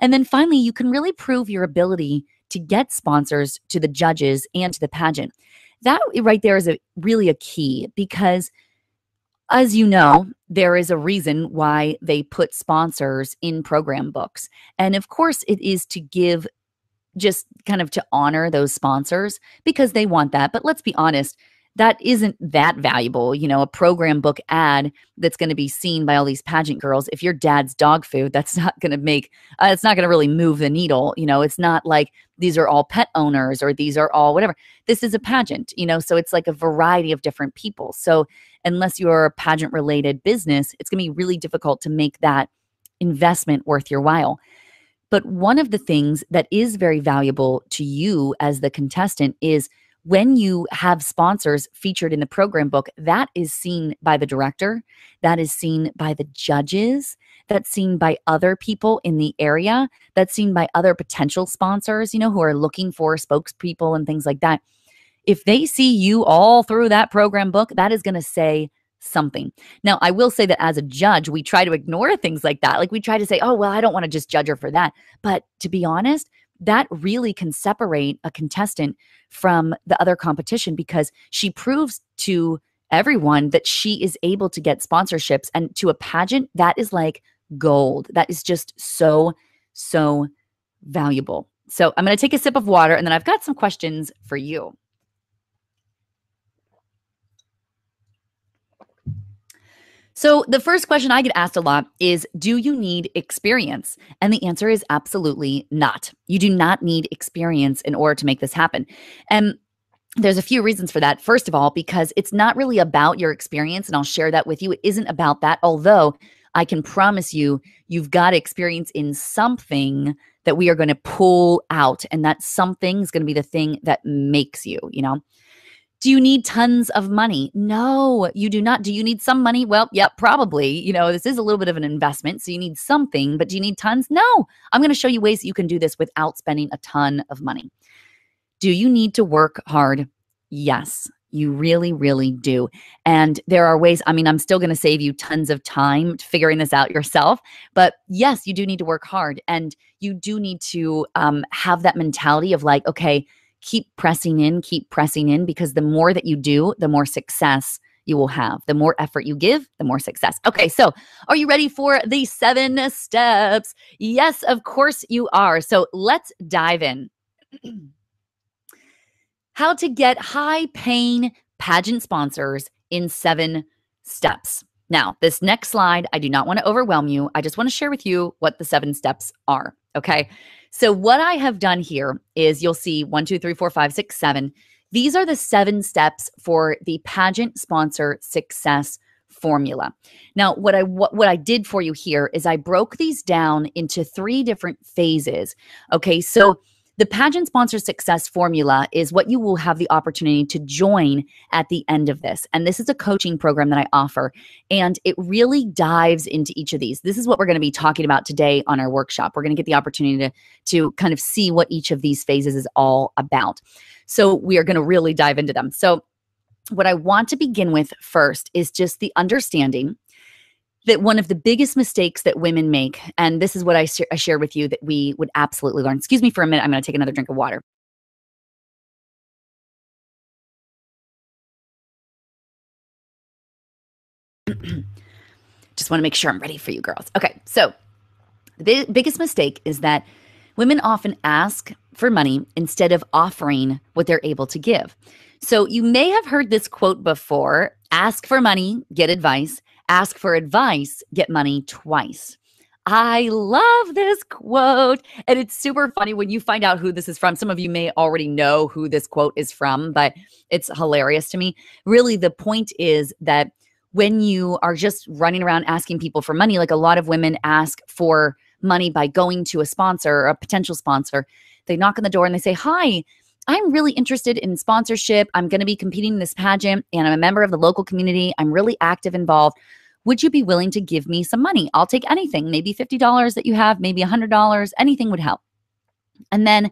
And then finally, you can really prove your ability to get sponsors to the judges and to the pageant. That right there is a really a key, because as you know, there is a reason why they put sponsors in program books. And of course, it is to give, just kind of to honor those sponsors because they want that. But let's be honest, that isn't that valuable, you know, a program book ad that's going to be seen by all these pageant girls. If you're Dad's Dog Food, that's not going to make, uh, it's not going to really move the needle. You know, it's not like these are all pet owners or these are all whatever. This is a pageant, you know, so it's like a variety of different people. So unless you're a pageant related business, it's going to be really difficult to make that investment worth your while. But one of the things that is very valuable to you as the contestant is when you have sponsors featured in the program book, that is seen by the director, that is seen by the judges, that's seen by other people in the area, that's seen by other potential sponsors, you know, who are looking for spokespeople and things like that. If they see you all through that program book, that is going to say something. Now, I will say that as a judge, we try to ignore things like that. Like, we try to say, oh, well, I don't want to just judge her for that. But to be honest, that really can separate a contestant from the other competition, because she proves to everyone that she is able to get sponsorships. And to a pageant, that is like gold. That is just so, so valuable. So I'm going to take a sip of water, and then I've got some questions for you. So the first question I get asked a lot is, do you need experience? And the answer is absolutely not. You do not need experience in order to make this happen. And there's a few reasons for that. First of all, because it's not really about your experience, and I'll share that with you. It isn't about that, although I can promise you, you've got experience in something that we are going to pull out, and that something is going to be the thing that makes you, you know. Do you need tons of money? No, you do not. Do you need some money? Well, yeah, probably. You know, this is a little bit of an investment, so you need something, but do you need tons? No. I'm going to show you ways that you can do this without spending a ton of money. Do you need to work hard? Yes, you really, really do. And there are ways, I mean, I'm still going to save you tons of time figuring this out yourself, but yes, you do need to work hard, and you do need to um, have that mentality of like, okay, keep pressing in, keep pressing in, because the more that you do, the more success you will have. The more effort you give, the more success. Okay, so are you ready for the seven steps? Yes, of course you are. So let's dive in. How to get high-paying pageant sponsors in seven steps. Now, this next slide, I do not want to overwhelm you. I just want to share with you what the seven steps are, okay? So what I have done here is, you'll see one, two, three, four, five, six, seven. These are the seven steps for the pageant sponsor success formula. Now, what I what, what I did for you here is I broke these down into three different phases. Okay, so the pageant sponsor success formula is what you will have the opportunity to join at the end of this. And this is a coaching program that I offer, and it really dives into each of these. This is what we're going to be talking about today on our workshop. We're going to get the opportunity to, to kind of see what each of these phases is all about. So we are going to really dive into them. So what I want to begin with first is just the understanding that one of the biggest mistakes that women make, and this is what I, sh- I shared with you that we would absolutely learn. Excuse me for a minute. I'm going to take another drink of water. Just want to make sure I'm ready for you girls. Okay, so the biggest mistake is that women often ask for money instead of offering what they're able to give. So you may have heard this quote before: ask for money, get advice. Ask for advice, get money twice. I love this quote. And it's super funny when you find out who this is from. Some of you may already know who this quote is from, but it's hilarious to me. Really, the point is that when you are just running around asking people for money, like a lot of women ask for money by going to a sponsor or a potential sponsor, they knock on the door and they say, hi, I'm really interested in sponsorship. I'm going to be competing in this pageant and I'm a member of the local community. I'm really active involved. Would you be willing to give me some money? I'll take anything, maybe fifty dollars that you have, maybe one hundred dollars, anything would help. And then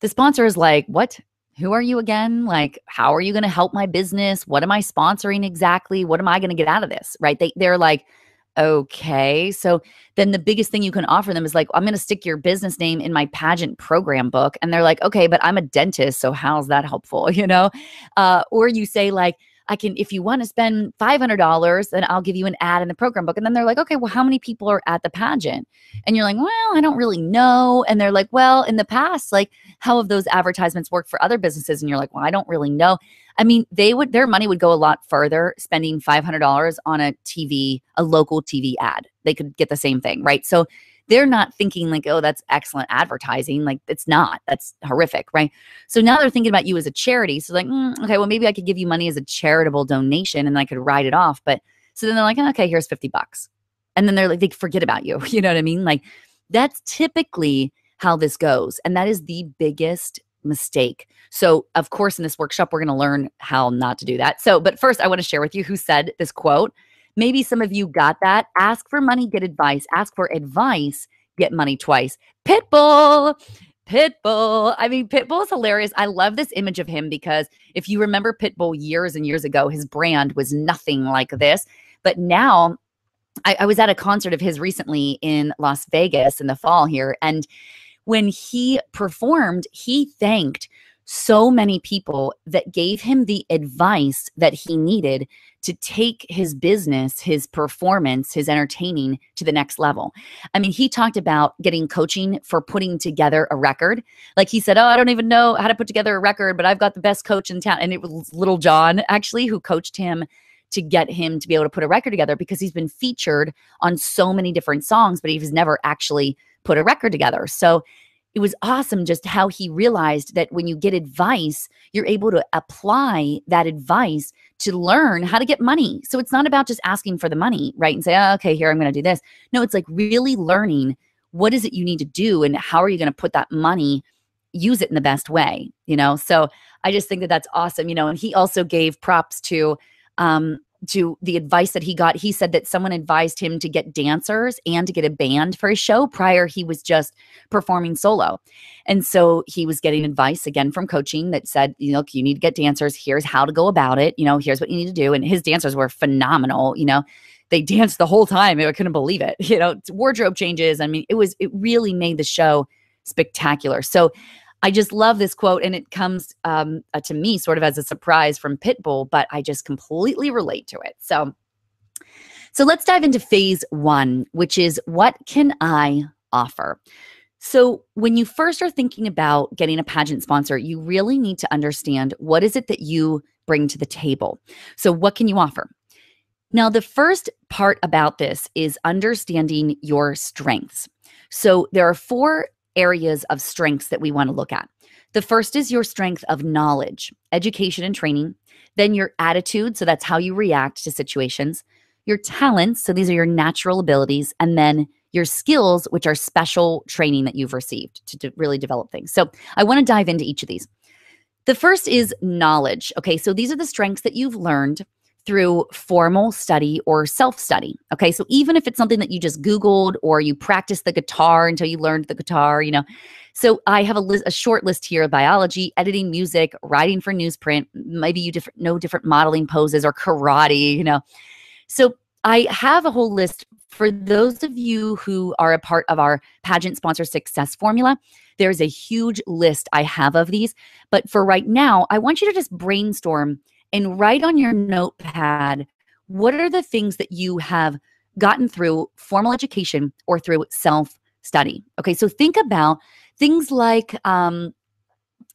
the sponsor is like, what? Who are you again? Like, how are you going to help my business? What am I sponsoring exactly? What am I going to get out of this? Right? They, they're like, okay. So then the biggest thing you can offer them is like, I'm going to stick your business name in my pageant program book. And they're like, okay, but I'm a dentist. So how's that helpful? You know? Uh, or you say like, I can, if you want to spend five hundred dollars, then I'll give you an ad in the program book. And then they're like, okay, well, how many people are at the pageant? And you're like, well, I don't really know. And they're like, well, in the past, like how have those advertisements worked for other businesses? And you're like, well, I don't really know. I mean, they would, their money would go a lot further spending five hundred dollars on a T V, a local T V ad. They could get the same thing, right? So they're not thinking like, oh, that's excellent advertising. Like it's not, that's horrific, right? So now they're thinking about you as a charity. So like, mm, okay, well, maybe I could give you money as a charitable donation and I could write it off. But so then they're like, okay, here's fifty bucks. And then they're like, they forget about you. You know what I mean? Like that's typically how this goes. And that is the biggest mistake. So of course, in this workshop, we're going to learn how not to do that. So, but first I want to share with you who said this quote. Maybe some of you got that. Ask for money, get advice. Ask for advice, get money twice. Pitbull. Pitbull. I mean, Pitbull is hilarious. I love this image of him because if you remember Pitbull years and years ago, his brand was nothing like this. But now I, I was at a concert of his recently in Las Vegas in the fall here. And when he performed, he thanked so many people that gave him the advice that he needed to take his business, his performance, his entertaining to the next level. I mean, he talked about getting coaching for putting together a record. Like he said, oh, I don't even know how to put together a record, but I've got the best coach in town. And it was Little John actually who coached him to get him to be able to put a record together because he's been featured on so many different songs, but he's never actually put a record together. So it was awesome just how he realized that when you get advice, you're able to apply that advice to learn how to get money. So it's not about just asking for the money, right? And say, oh, okay, here, I'm going to do this. No, it's like really learning what is it you need to do and how are you going to put that money, use it in the best way, you know? So I just think that that's awesome, you know? And he also gave props to, um, to the advice that he got. He said that someone advised him to get dancers and to get a band for his show. Prior, he was just performing solo. And so he was getting advice again from coaching that said, you know, look, you need to get dancers. Here's how to go about it. You know, here's what you need to do. And his dancers were phenomenal. You know, they danced the whole time. I couldn't believe it. You know, it's wardrobe changes. I mean, it was, it really made the show spectacular. So I just love this quote, and it comes um, uh, to me sort of as a surprise from Pitbull, but I just completely relate to it. So, so let's dive into phase one, which is what can I offer? So when you first are thinking about getting a pageant sponsor, you really need to understand what is it that you bring to the table. So what can you offer? Now, the first part about this is understanding your strengths. So there are four areas of strengths that we want to look at. The first is your strength of knowledge, education and training, then your attitude, so that's how you react to situations, your talents, so these are your natural abilities, and then your skills, which are special training that you've received to, to really develop things. So I want to dive into each of these. The first is knowledge, okay? So these are the strengths that you've learned through formal study or self-study, okay? So even if it's something that you just Googled or you practiced the guitar until you learned the guitar, you know. So I have a, list, a short list here of biology, editing music, writing for newsprint, maybe you diff- know different modeling poses or karate, you know. So I have a whole list for those of you who are a part of our pageant sponsor success formula. There's a huge list I have of these, but for right now, I want you to just brainstorm and write on your notepad, what are the things that you have gotten through formal education or through self-study? Okay, so think about things like, um,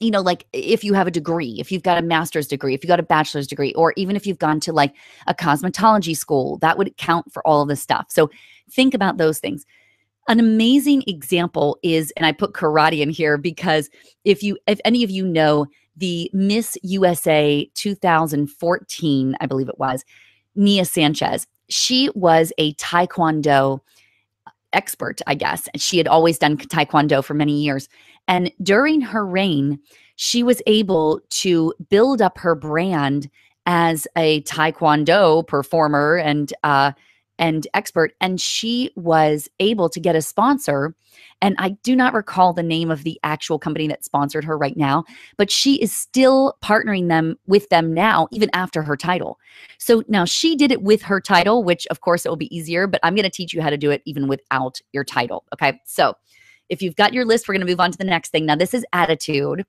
you know, like if you have a degree, if you've got a master's degree, if you got a bachelor's degree, or even if you've gone to like a cosmetology school, that would count for all of this stuff. So think about those things. An amazing example is, and I put karate in here because if you, if any of you know the Miss U S A two thousand fourteen, I believe it was, Nia Sanchez, she was a Taekwondo expert, I guess. She had always done Taekwondo for many years. And during her reign, she was able to build up her brand as a Taekwondo performer and uh, and expert. And she was able to get a sponsor. And I do not recall the name of the actual company that sponsored her right now, but she is still partnering them with them now, even after her title. So now she did it with her title, which of course it will be easier, but I'm going to teach you how to do it even without your title. Okay. So if you've got your list, we're going to move on to the next thing. Now this is attitude.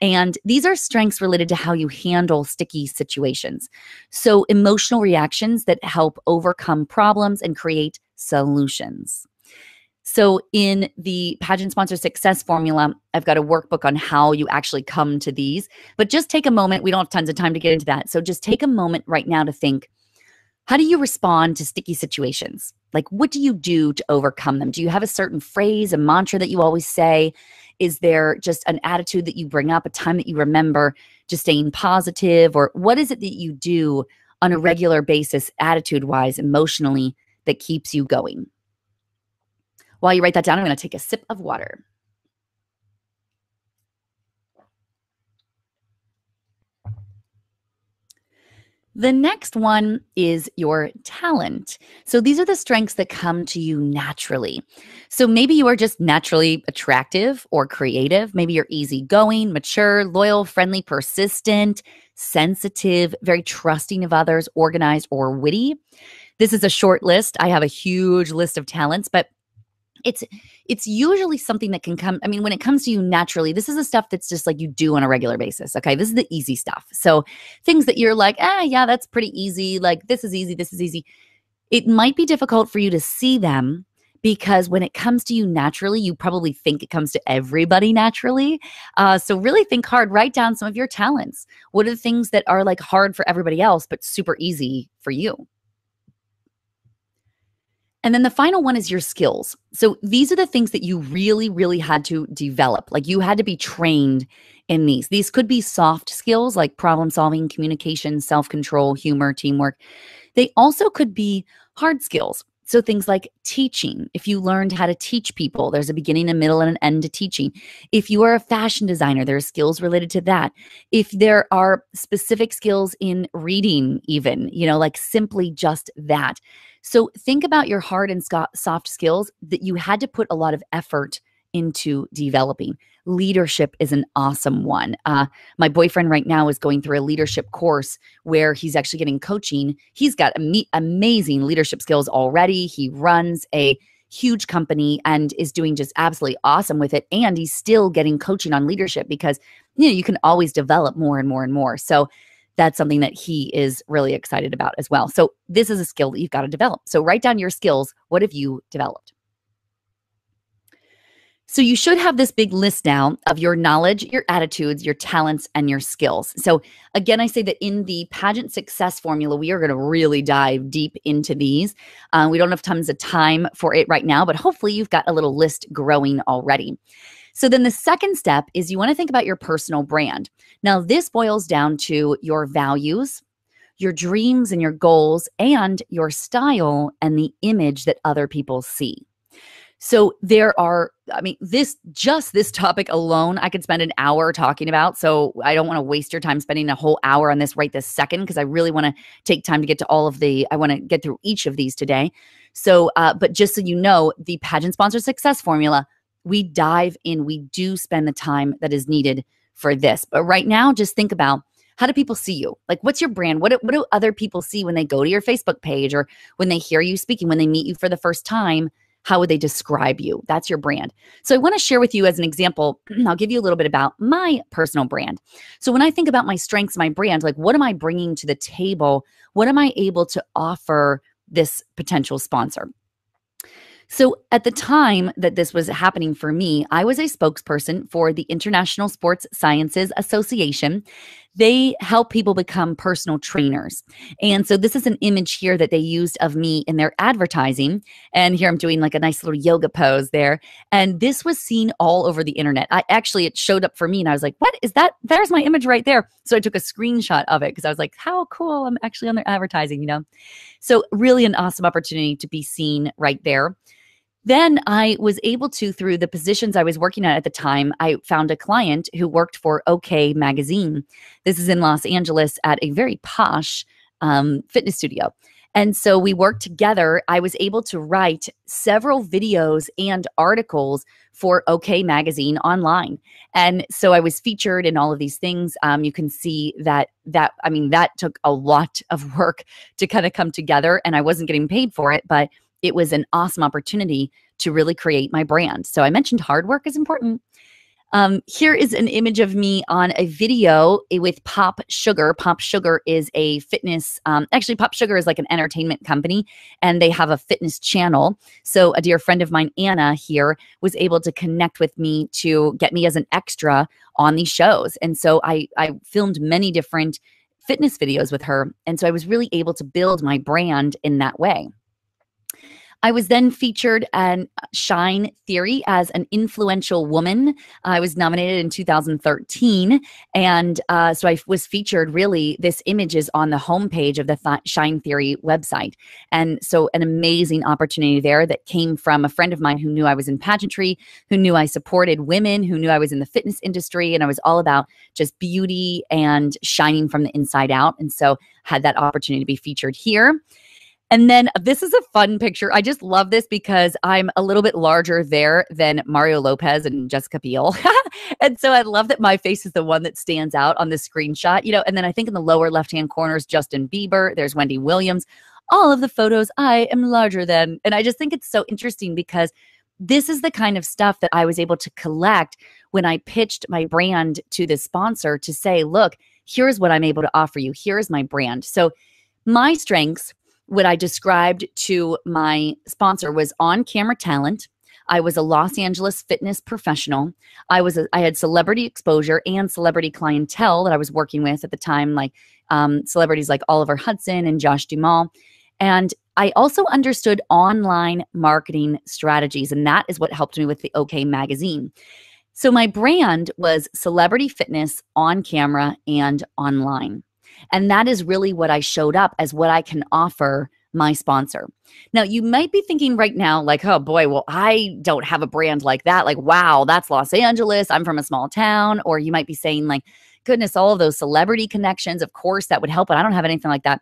And these are strengths related to how you handle sticky situations. So emotional reactions that help overcome problems and create solutions. So in the Pageant Sponsor Success Formula, I've got a workbook on how you actually come to these. But just take a moment. We don't have tons of time to get into that. So just take a moment right now to think, how do you respond to sticky situations? Like, what do you do to overcome them? Do you have a certain phrase, a mantra that you always say? Is there just an attitude that you bring up, a time that you remember just staying positive? Or what is it that you do on a regular basis, attitude-wise, emotionally, that keeps you going? While you write that down, I'm going to take a sip of water. The next one is your talent. So these are the strengths that come to you naturally. So maybe you are just naturally attractive or creative. Maybe you're easygoing, mature, loyal, friendly, persistent, sensitive, very trusting of others, organized, or witty. This is a short list. I have a huge list of talents, but It's it's usually something that can come, I mean, when it comes to you naturally, this is the stuff that's just like you do on a regular basis, okay? This is the easy stuff. So things that you're like, ah, yeah, that's pretty easy. Like, this is easy, this is easy. It might be difficult for you to see them because when it comes to you naturally, you probably think it comes to everybody naturally. Uh, so really think hard. Write down some of your talents. What are the things that are like hard for everybody else but super easy for you? And then the final one is your skills. So these are the things that you really, really had to develop. Like you had to be trained in these. These could be soft skills like problem solving, communication, self-control, humor, teamwork. They also could be hard skills. So things like teaching. If you learned how to teach people, there's a beginning, a middle, and an end to teaching. If you are a fashion designer, there are skills related to that. If there are specific skills in reading even, you know, like simply just that. So think about your hard and soft skills that you had to put a lot of effort into developing. Leadership is an awesome one. Uh, my boyfriend right now is going through a leadership course where he's actually getting coaching. He's got am- amazing leadership skills already. He runs a huge company and is doing just absolutely awesome with it. And he's still getting coaching on leadership because, you know, you can always develop more and more and more. So that's something that he is really excited about as well. So this is a skill that you've got to develop. So write down your skills. What have you developed? So you should have this big list now of your knowledge, your attitudes, your talents, and your skills. So again, I say that in the pageant success formula, we are going to really dive deep into these. Uh, we don't have tons of time for it right now, but hopefully you've got a little list growing already. So then the second step is you want to think about your personal brand. Now, this boils down to your values, your dreams and your goals, and your style and the image that other people see. So there are, I mean, this, just this topic alone, I could spend an hour talking about. So I don't want to waste your time spending a whole hour on this right this second, because I really want to take time to get to all of the, I want to get through each of these today. So, uh, but just so you know, the Pageant Sponsor Success Formula, we dive in, we do spend the time that is needed for this. But right now, just think about, how do people see you? Like, what's your brand? What do, what do other people see when they go to your Facebook page, or when they hear you speaking, when they meet you for the first time? How would they describe you? That's your brand. So I want to share with you as an example, I'll give you a little bit about my personal brand. So when I think about my strengths, my brand, like, what am I bringing to the table? What am I able to offer this potential sponsor? So at the time that this was happening for me, I was a spokesperson for the International Sports Sciences Association. They help people become personal trainers. And so this is an image here that they used of me in their advertising. And here I'm doing like a nice little yoga pose there. And this was seen all over the internet. I actually, it showed up for me and I was like, what is that? There's my image right there. So I took a screenshot of it because I was like, how cool, I'm actually on their advertising, you know? So really an awesome opportunity to be seen right there. Then I was able to, through the positions I was working at at the time, I found a client who worked for OK Magazine. This is in Los Angeles at a very posh um, fitness studio. And so we worked together. I was able to write several videos and articles for OK Magazine online. And so I was featured in all of these things. Um, you can see that, that, I mean, that took a lot of work to kind of come together, and I wasn't getting paid for it, but it was an awesome opportunity to really create my brand. So I mentioned hard work is important. Um, here is an image of me on a video with Pop Sugar. Pop Sugar is a fitness, um, actually Pop Sugar is like an entertainment company, and they have a fitness channel. So a dear friend of mine, Anna, here was able to connect with me to get me as an extra on these shows. And so I, I filmed many different fitness videos with her. And so I was really able to build my brand in that way. I was then featured on Shine Theory as an influential woman. I was nominated in two thousand thirteen. And uh, so I was featured, really, this image is on the homepage of the Th- Shine Theory website. And so an amazing opportunity there that came from a friend of mine who knew I was in pageantry, who knew I supported women, who knew I was in the fitness industry. And I was all about just beauty and shining from the inside out. And so had that opportunity to be featured here. And then this is a fun picture. I just love this because I'm a little bit larger there than Mario Lopez and Jessica Biel. And so I love that my face is the one that stands out on this screenshot, you know, and then I think in the lower left-hand corner is Justin Bieber. There's Wendy Williams. All of the photos I am larger than. And I just think it's so interesting because this is the kind of stuff that I was able to collect when I pitched my brand to the sponsor to say, look, here's what I'm able to offer you. Here's my brand. So my strengths, what I described to my sponsor, was on-camera talent. I was a Los Angeles fitness professional. I was a, I had celebrity exposure and celebrity clientele that I was working with at the time, like um, celebrities like Oliver Hudson and Josh Duhamel. And I also understood online marketing strategies, and that is what helped me with the OK Magazine. So my brand was celebrity fitness on camera and online. And that is really what I showed up as, what I can offer my sponsor. Now, you might be thinking right now, like, oh boy, well, I don't have a brand like that. Like, wow, that's Los Angeles. I'm from a small town. Or you might be saying, like, goodness, all of those celebrity connections, of course, that would help, but I don't have anything like that.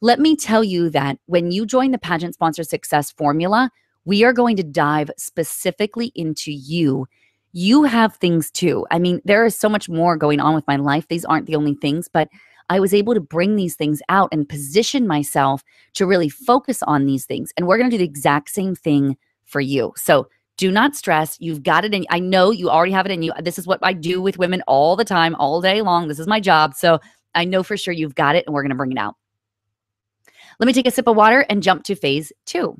Let me tell you that when you join the Pageant Sponsor Success Formula, we are going to dive specifically into you. You have things too. I mean, there is so much more going on with my life. These aren't the only things, but I was able to bring these things out and position myself to really focus on these things. And we're going to do the exact same thing for you. So do not stress. You've got it in. I know you already have it in you. This is what I do with women all the time, all day long. This is my job. So I know for sure you've got it, and we're going to bring it out. Let me take a sip of water and jump to phase two.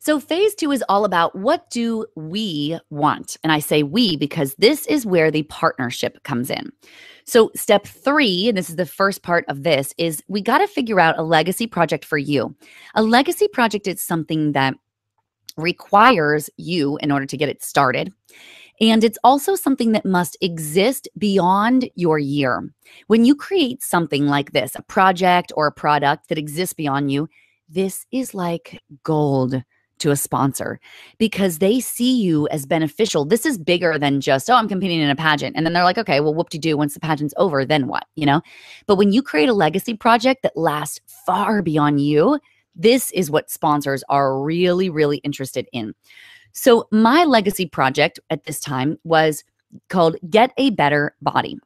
So phase two is all about, what do we want? And I say we because this is where the partnership comes in. So step three, and this is the first part of this, is we got to figure out a legacy project for you. A legacy project is something that requires you in order to get it started. And it's also something that must exist beyond your year. When you create something like this, a project or a product that exists beyond you, this is like gold to a sponsor because they see you as beneficial. This is bigger than just, oh, I'm competing in a pageant. And then they're like, okay, well, whoop-de-doo, once the pageant's over, then what, you know? But when you create a legacy project that lasts far beyond you, this is what sponsors are really, really interested in. So my legacy project at this time was called Get a Better Body.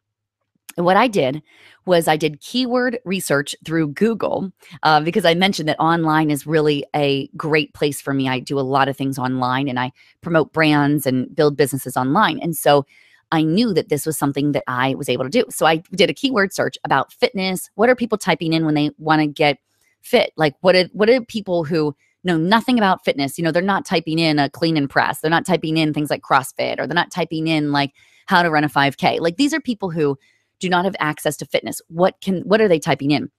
And what I did was I did keyword research through Google uh, because I mentioned that online is really a great place for me. I do a lot of things online and I promote brands and build businesses online. And so I knew that this was something that I was able to do. So I did a keyword search about fitness. What are people typing in when they want to get fit? Like what are, what are people who know nothing about fitness? You know, they're not typing in a clean and press. They're not typing in things like CrossFit, or they're not typing in like how to run a five K. Like these are people who do not have access to fitness. What can, what are they typing in?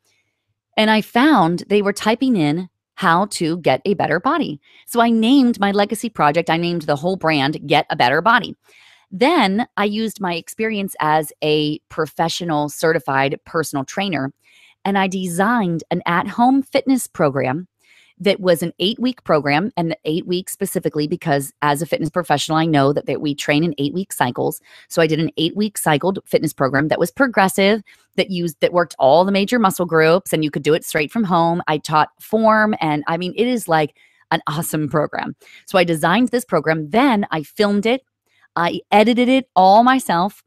And I found they were typing in how to get a better body. So I named my legacy project. I named the whole brand Get a Better Body. Then I used my experience as a professional certified personal trainer, and I designed an at-home fitness program that was an eight-week program, and the eight weeks specifically because as a fitness professional, I know that, that we train in eight-week cycles. So I did an eight-week cycled fitness program that was progressive, that used that worked all the major muscle groups, and you could do it straight from home. I taught form, and I mean, it is like an awesome program. So I designed this program. Then I filmed it. I edited it all myself.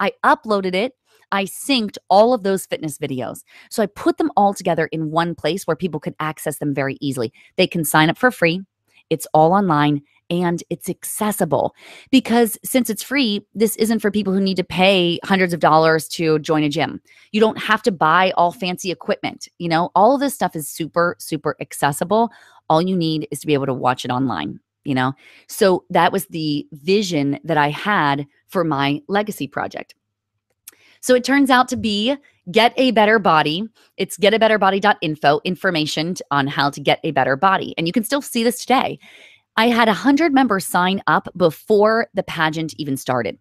I uploaded it. I synced all of those fitness videos. So I put them all together in one place where people could access them very easily. They can sign up for free. It's all online and it's accessible because since it's free, this isn't for people who need to pay hundreds of dollars to join a gym. You don't have to buy all fancy equipment. You know, all of this stuff is super, super accessible. All you need is to be able to watch it online, you know? So that was the vision that I had for my legacy project. So it turns out to be Get a Better Body. It's get a better body dot info, information on how to get a better body. And you can still see this today. I had one hundred members sign up before the pageant even started.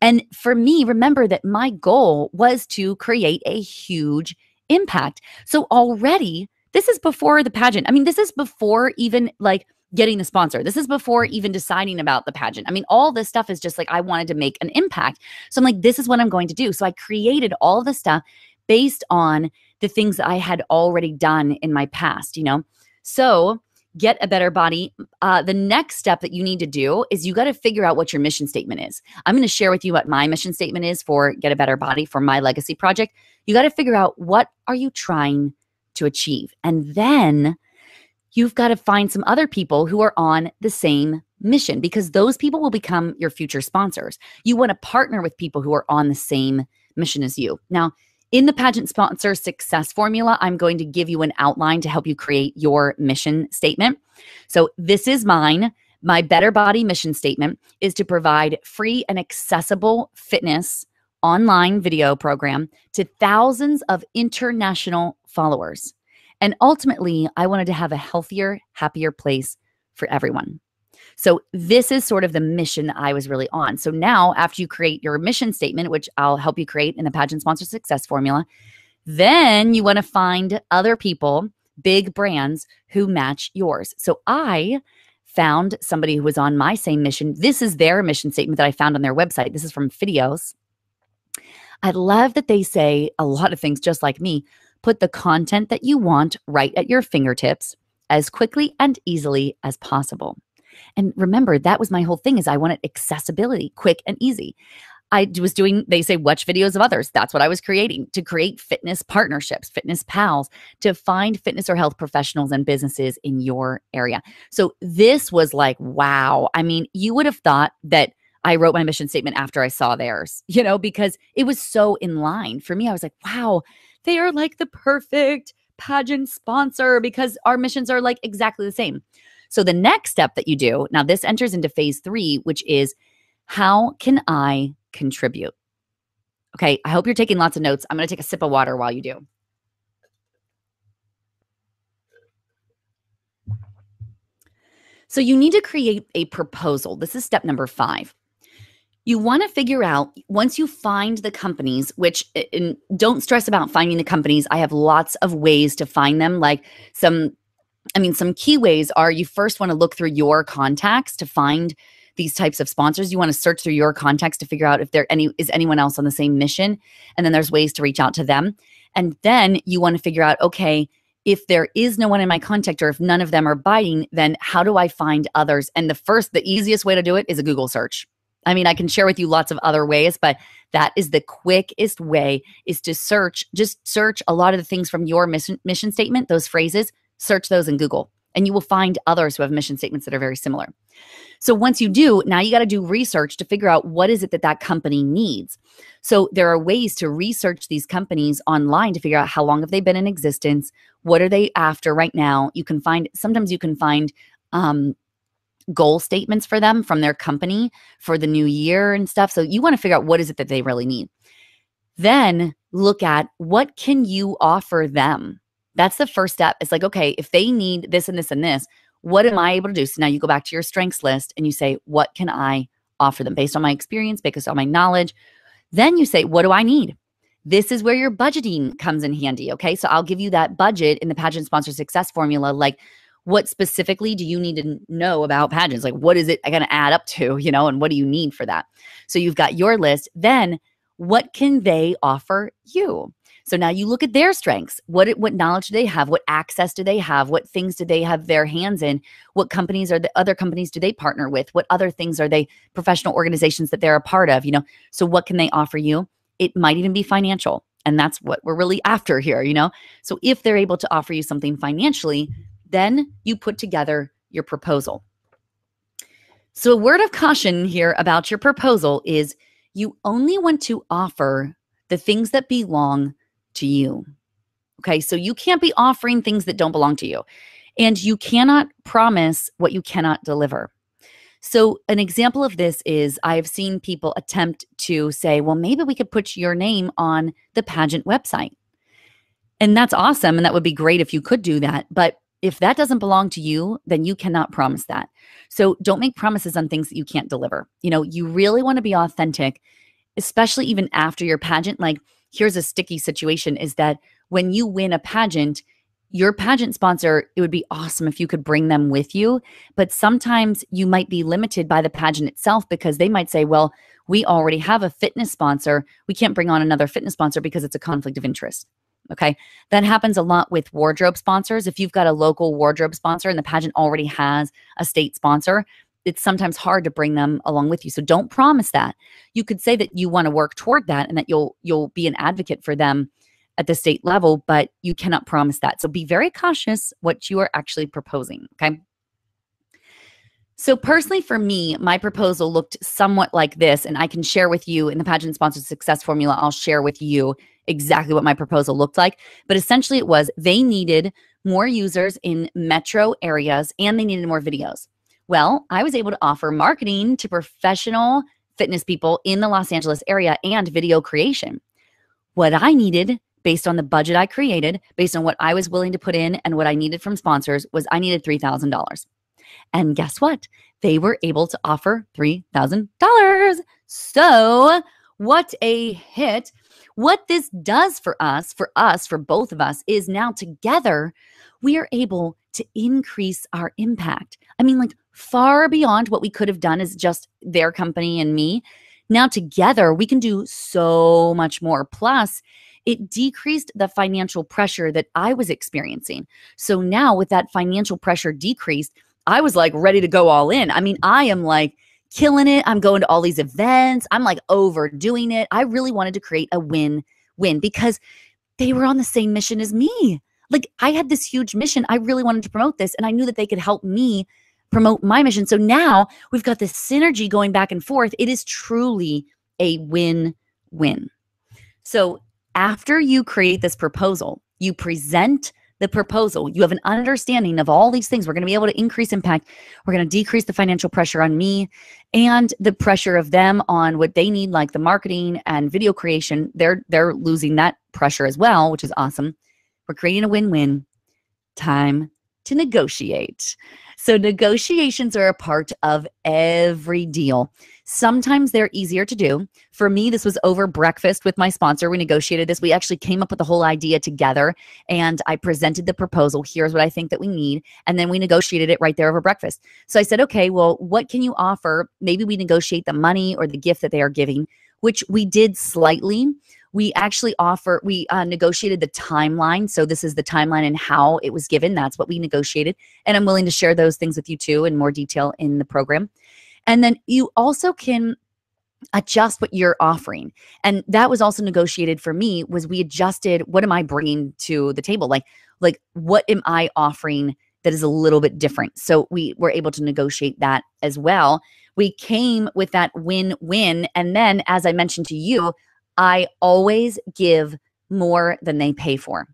And for me, remember that my goal was to create a huge impact. So already, this is before the pageant. I mean, this is before even like getting the sponsor. This is before even deciding about the pageant. I mean, all this stuff is just like, I wanted to make an impact. So I'm like, this is what I'm going to do. So I created all this stuff based on the things that I had already done in my past, you know? So Get a Better Body. Uh, the next step that you need to do is you got to figure out what your mission statement is. I'm going to share with you what my mission statement is for Get a Better Body, for my legacy project. You got to figure out what are you trying to achieve? And then you've got to find some other people who are on the same mission because those people will become your future sponsors. You want to partner with people who are on the same mission as you. Now, in the Pageant Sponsor Success Formula, I'm going to give you an outline to help you create your mission statement. So this is mine. My Better Body mission statement is to provide free and accessible fitness online video program to thousands of international followers. And ultimately, I wanted to have a healthier, happier place for everyone. So this is sort of the mission I was really on. So now after you create your mission statement, which I'll help you create in the Pageant Sponsor Success Formula, then you want to find other people, big brands who match yours. So I found somebody who was on my same mission. This is their mission statement that I found on their website. This is from Fideos. I love that they say a lot of things just like me. Put the content that you want right at your fingertips as quickly and easily as possible. And remember, that was my whole thing is I wanted accessibility, quick and easy. I was doing, they say, watch videos of others. That's what I was creating, to create fitness partnerships, fitness pals, to find fitness or health professionals and businesses in your area. So this was like, wow. I mean, you would have thought that I wrote my mission statement after I saw theirs, you know, because it was so in line. For me, I was like, wow, they are like the perfect pageant sponsor because our missions are like exactly the same. So the next step that you do, now this enters into phase three, which is how can I contribute? Okay, I hope you're taking lots of notes. I'm going to take a sip of water while you do. So you need to create a proposal. This is step number five. You want to figure out, once you find the companies, which and don't stress about finding the companies. I have lots of ways to find them. Like some, I mean, some key ways are you first want to look through your contacts to find these types of sponsors. You want to search through your contacts to figure out if there any is anyone else on the same mission. And then there's ways to reach out to them. And then you want to figure out, okay, if there is no one in my contact or if none of them are biting, then how do I find others? And the first, the easiest way to do it is a Google search. I mean, I can share with you lots of other ways, but that is the quickest way, is to search, just search a lot of the things from your mission, mission statement, those phrases, search those in Google, and you will find others who have mission statements that are very similar. So once you do, now you got to do research to figure out what is it that that company needs. So there are ways to research these companies online to figure out how long have they been in existence, what are they after right now. You can find, sometimes you can find, um, goal statements for them from their company for the new year and stuff. So you want to figure out what is it that they really need. Then look at what can you offer them? That's the first step. It's like, okay, if they need this and this and this, what am I able to do? So now you go back to your strengths list and you say, what can I offer them based on my experience, based on my knowledge? Then you say, what do I need? This is where your budgeting comes in handy, okay? So I'll give you that budget in the Pageant Sponsor Success Formula, like, what specifically do you need to know about pageants? Like, what is it going to add up to, you know, and what do you need for that? So you've got your list. Then what can they offer you? So now you look at their strengths. What what knowledge do they have? What access do they have? What things do they have their hands in? What companies are the other companies do they partner with? What other things are they professional organizations that they're a part of, you know? So what can they offer you? It might even be financial. And that's what we're really after here, you know? So if they're able to offer you something financially, then you put together your proposal. So a word of caution here about your proposal is you only want to offer the things that belong to you. Okay, so you can't be offering things that don't belong to you. And you cannot promise what you cannot deliver. So an example of this is I've seen people attempt to say, well, maybe we could put your name on the pageant website. And that's awesome. And that would be great if you could do that. But if that doesn't belong to you, then you cannot promise that. So don't make promises on things that you can't deliver. You know, you really want to be authentic, especially even after your pageant. Like, here's a sticky situation is that when you win a pageant, your pageant sponsor, it would be awesome if you could bring them with you. But sometimes you might be limited by the pageant itself because they might say, well, we already have a fitness sponsor. We can't bring on another fitness sponsor because it's a conflict of interest. Okay, that happens a lot with wardrobe sponsors. If you've got a local wardrobe sponsor and the pageant already has a state sponsor, it's sometimes hard to bring them along with you. So don't promise that. You could say that you want to work toward that and that you'll you'll be an advocate for them at the state level, but you cannot promise that. So be very cautious what you are actually proposing, okay? So personally for me, my proposal looked somewhat like this, and I can share with you in the Pageant Sponsored Success Formula, I'll share with you exactly what my proposal looked like. But essentially it was they needed more users in metro areas and they needed more videos. Well, I was able to offer marketing to professional fitness people in the Los Angeles area and video creation. What I needed based on the budget I created, based on what I was willing to put in and what I needed from sponsors was I needed three thousand dollars. And guess what? They were able to offer three thousand dollars. So what a hit. What this does for us, for us, for both of us is now together, we are able to increase our impact. I mean, like far beyond what we could have done as just their company and me. Now together, we can do so much more. Plus, it decreased the financial pressure that I was experiencing. So now with that financial pressure decreased, I was like ready to go all in. I mean, I am like killing it. I'm going to all these events. I'm like overdoing it. I really wanted to create a win-win because they were on the same mission as me. Like I had this huge mission. I really wanted to promote this and I knew that they could help me promote my mission. So now we've got this synergy going back and forth. It is truly a win-win. So after you create this proposal, you present the proposal. You have an understanding of all these things. We're going to be able to increase impact. We're going to decrease the financial pressure on me and the pressure of them on what they need, like the marketing and video creation. They're, they're losing that pressure as well, which is awesome. We're creating a win-win. Time to negotiate. So negotiations are a part of every deal. Sometimes they're easier to do. For me, this was over breakfast with my sponsor. We negotiated this. We actually came up with the whole idea together, and I presented the proposal. Here's what I think that we need. And then we negotiated it right there over breakfast. So I said, okay, well, what can you offer? Maybe we negotiate the money or the gift that they are giving, which we did slightly. We actually offer, we uh, negotiated the timeline. So this is the timeline and how it was given. That's what we negotiated. And I'm willing to share those things with you too in more detail in the program. And then you also can adjust what you're offering. And that was also negotiated for me, was we adjusted, what am I bringing to the table? Like, like what am I offering that is a little bit different? So we were able to negotiate that as well. We came with that win-win. And then, as I mentioned to you, I always give more than they pay for.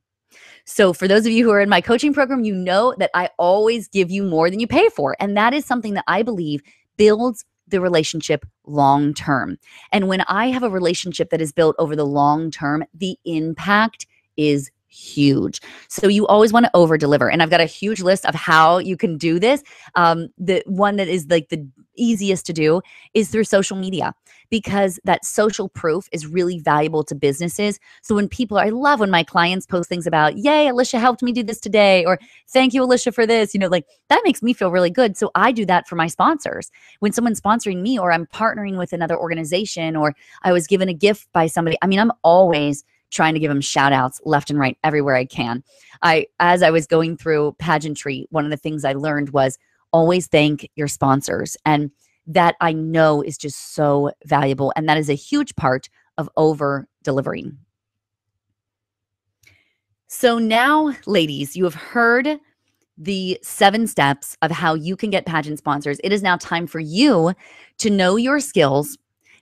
So for those of you who are in my coaching program, you know that I always give you more than you pay for. And that is something that I believe builds the relationship long term. And when I have a relationship that is built over the long term, the impact is huge. So you always want to over deliver. And I've got a huge list of how you can do this. Um, the one that is like the easiest to do is through social media, because that social proof is really valuable to businesses. So when people, I love when my clients post things about, yay, Alicia helped me do this today, or thank you, Alicia, for this, you know, like that makes me feel really good. So I do that for my sponsors. When someone's sponsoring me, or I'm partnering with another organization, or I was given a gift by somebody, I mean, I'm always trying to give them shout outs left and right everywhere I can. I, as I was going through pageantry, one of the things I learned was always thank your sponsors. And that I know is just so valuable. And that is a huge part of over delivering. So now, ladies, you have heard the seven steps of how you can get pageant sponsors. It is now time for you to know your skills,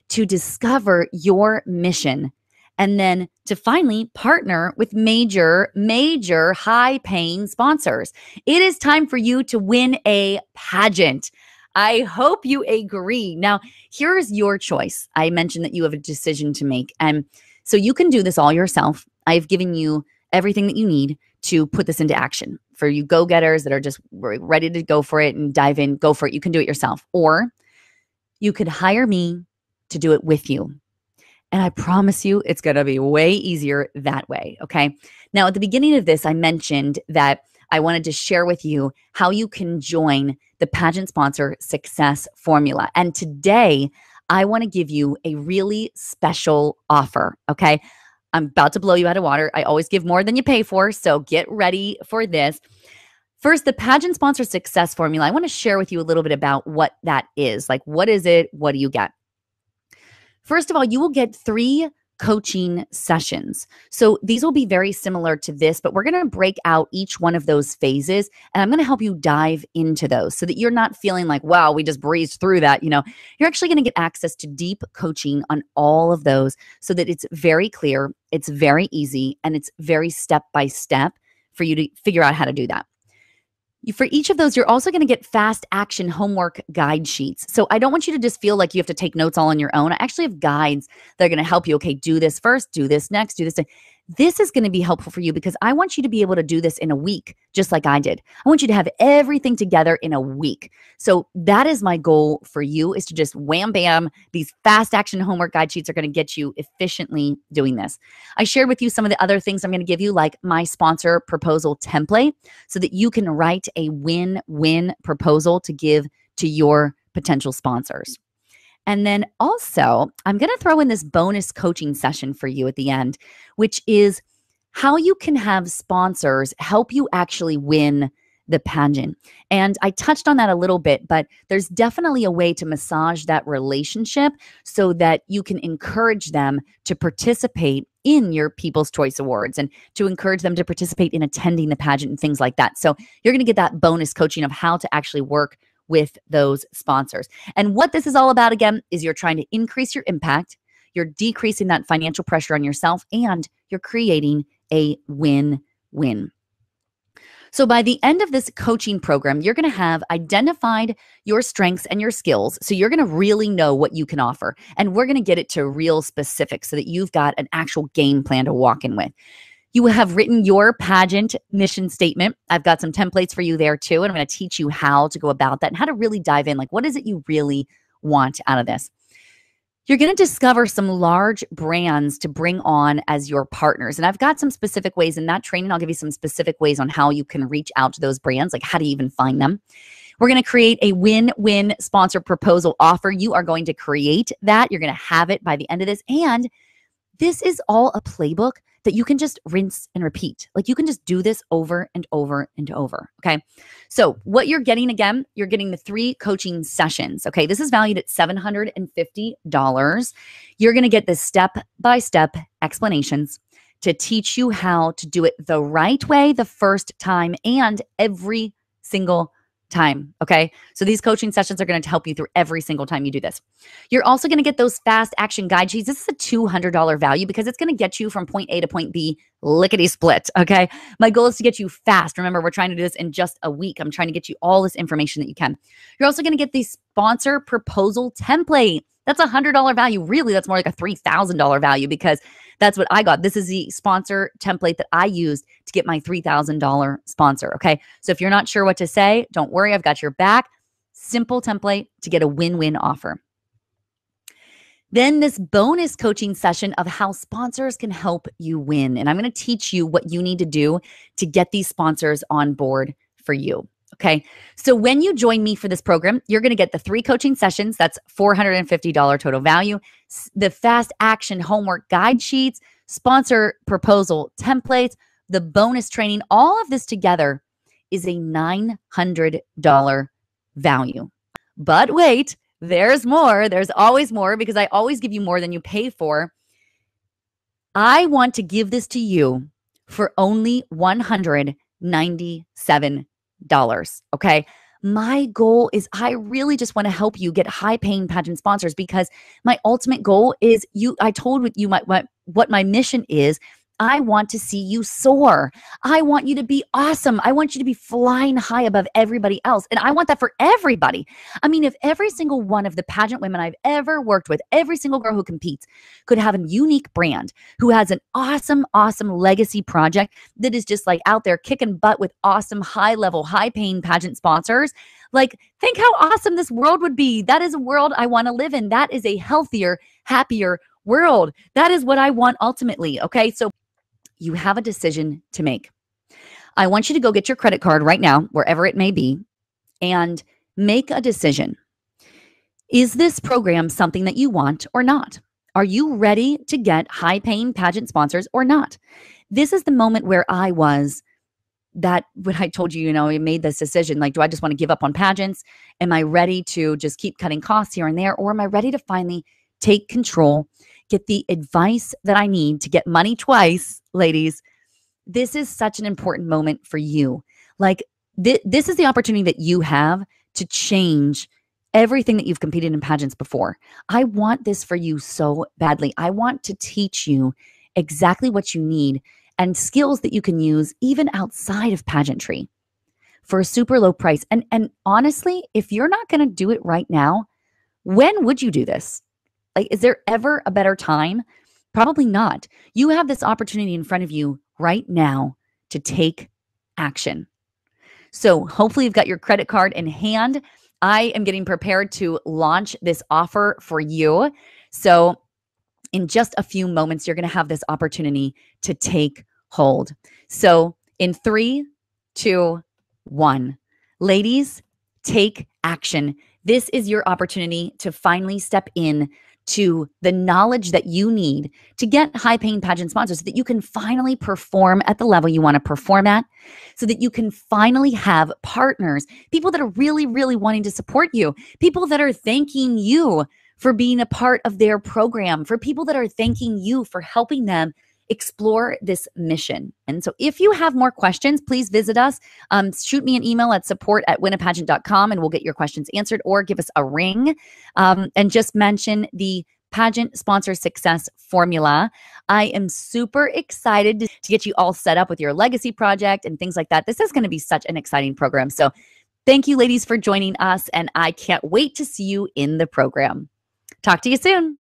to discover your mission, and then to finally partner with major, major high-paying sponsors. It is time for you to win a pageant. I hope you agree. Now, here is your choice. I mentioned that you have a decision to make. And so you can do this all yourself. I've given you everything that you need to put this into action. For you go-getters that are just ready to go for it and dive in, go for it. You can do it yourself. Or you could hire me to do it with you. And I promise you, it's going to be way easier that way, okay? Now, at the beginning of this, I mentioned that I wanted to share with you how you can join the Pageant Sponsor Success Formula. And today, I want to give you a really special offer, okay? I'm about to blow you out of water. I always give more than you pay for, so get ready for this. First, the Pageant Sponsor Success Formula. I want to share with you a little bit about what that is. Like, what is it? What do you get? First of all, you will get three coaching sessions. So these will be very similar to this, but we're going to break out each one of those phases, and I'm going to help you dive into those so that you're not feeling like, wow, we just breezed through that. You know, you're actually going to get access to deep coaching on all of those so that it's very clear, it's very easy, and it's very step-by-step for you to figure out how to do that. For each of those, you're also going to get fast action homework guide sheets. So I don't want you to just feel like you have to take notes all on your own. I actually have guides that are going to help you. Okay, do this first, do this next, do this next. This is going to be helpful for you because I want you to be able to do this in a week, just like I did. I want you to have everything together in a week. So that is my goal for you, is to just wham, bam, these fast action homework guide sheets are going to get you efficiently doing this. I shared with you some of the other things I'm going to give you, like my sponsor proposal template, so that you can write a win-win proposal to give to your potential sponsors. And then also, I'm going to throw in this bonus coaching session for you at the end, which is how you can have sponsors help you actually win the pageant. And I touched on that a little bit, but there's definitely a way to massage that relationship so that you can encourage them to participate in your People's Choice Awards and to encourage them to participate in attending the pageant and things like that. So you're going to get that bonus coaching of how to actually work with those sponsors. And what this is all about, again, is you're trying to increase your impact, you're decreasing that financial pressure on yourself, and you're creating a win-win. So by the end of this coaching program, you're going to have identified your strengths and your skills. So you're going to really know what you can offer. And we're going to get it to real specifics so that you've got an actual game plan to walk in with. You have written your pageant mission statement. I've got some templates for you there too. And I'm going to teach you how to go about that and how to really dive in. Like, what is it you really want out of this? You're going to discover some large brands to bring on as your partners. And I've got some specific ways in that training. I'll give you some specific ways on how you can reach out to those brands, like how to even find them. We're going to create a win-win sponsor proposal offer. You are going to create that. You're going to have it by the end of this. And this is all a playbook that you can just rinse and repeat. Like, you can just do this over and over and over, okay? So what you're getting, again, you're getting the three coaching sessions, okay? This is valued at seven hundred fifty dollars. You're gonna get the step-by-step explanations to teach you how to do it the right way the first time and every single time, okay? So these coaching sessions are going to help you through every single time you do this. You're also going to get those fast action guide sheets. This is a two hundred dollars value because it's going to get you from point A to point B lickety split, okay? My goal is to get you fast. Remember, we're trying to do this in just a week. I'm trying to get you all this information that you can. You're also going to get the sponsor proposal template. That's a one hundred dollars value. Really, that's more like a three thousand dollars value because that's what I got. This is the sponsor template that I used to get my three thousand dollars sponsor, okay? So if you're not sure what to say, don't worry. I've got your back. Simple template to get a win-win offer. Then this bonus coaching session of how sponsors can help you win. And I'm going to teach you what you need to do to get these sponsors on board for you. Okay, so when you join me for this program, you're going to get the three coaching sessions. That's four hundred fifty dollars total value. The fast action homework guide sheets, sponsor proposal templates, the bonus training, all of this together is a nine hundred dollars value. But wait, there's more. There's always more because I always give you more than you pay for. I want to give this to you for only one hundred ninety-seven dollars. Dollars. Okay. My goal is I really just want to help you get high paying pageant sponsors because my ultimate goal is you, I told you my, what, what my mission is. I want to see you soar. I want you to be awesome. I want you to be flying high above everybody else. And I want that for everybody. I mean, if every single one of the pageant women I've ever worked with, every single girl who competes could have a unique brand, who has an awesome, awesome legacy project that is just like out there kicking butt with awesome, high level, high paying pageant sponsors, like think how awesome this world would be. That is a world I want to live in. That is a healthier, happier world. That is what I want ultimately. Okay. So you have a decision to make. I want you to go get your credit card right now, wherever it may be, and make a decision. Is this program something that you want or not? Are you ready to get high-paying pageant sponsors or not? This is the moment where I was that when I told you, you know, I made this decision, like, do I just want to give up on pageants? Am I ready to just keep cutting costs here and there? Or am I ready to finally take control, get the advice that I need to get money twice, ladies? This is such an important moment for you. Like th this is the opportunity that you have to change everything that you've competed in pageants before. I want this for you so badly. I want to teach you exactly what you need and skills that you can use even outside of pageantry for a super low price. And, and honestly, if you're not going to do it right now, when would you do this? Like, is there ever a better time? Probably not. You have this opportunity in front of you right now to take action. So hopefully you've got your credit card in hand. I am getting prepared to launch this offer for you. So in just a few moments, you're going to have this opportunity to take hold. So in three, two, one, ladies, take action. This is your opportunity to finally step in to the knowledge that you need to get high-paying pageant sponsors so that you can finally perform at the level you want to perform at, so that you can finally have partners, people that are really, really wanting to support you, people that are thanking you for being a part of their program, for people that are thanking you for helping them explore this mission. And so if you have more questions, please visit us. Um, shoot me an email at support at win a pageant dot com and we'll get your questions answered, or give us a ring um, and just mention the pageant sponsor success formula. I am super excited to get you all set up with your legacy project and things like that. This is going to be such an exciting program. So thank you, ladies, for joining us, and I can't wait to see you in the program. Talk to you soon.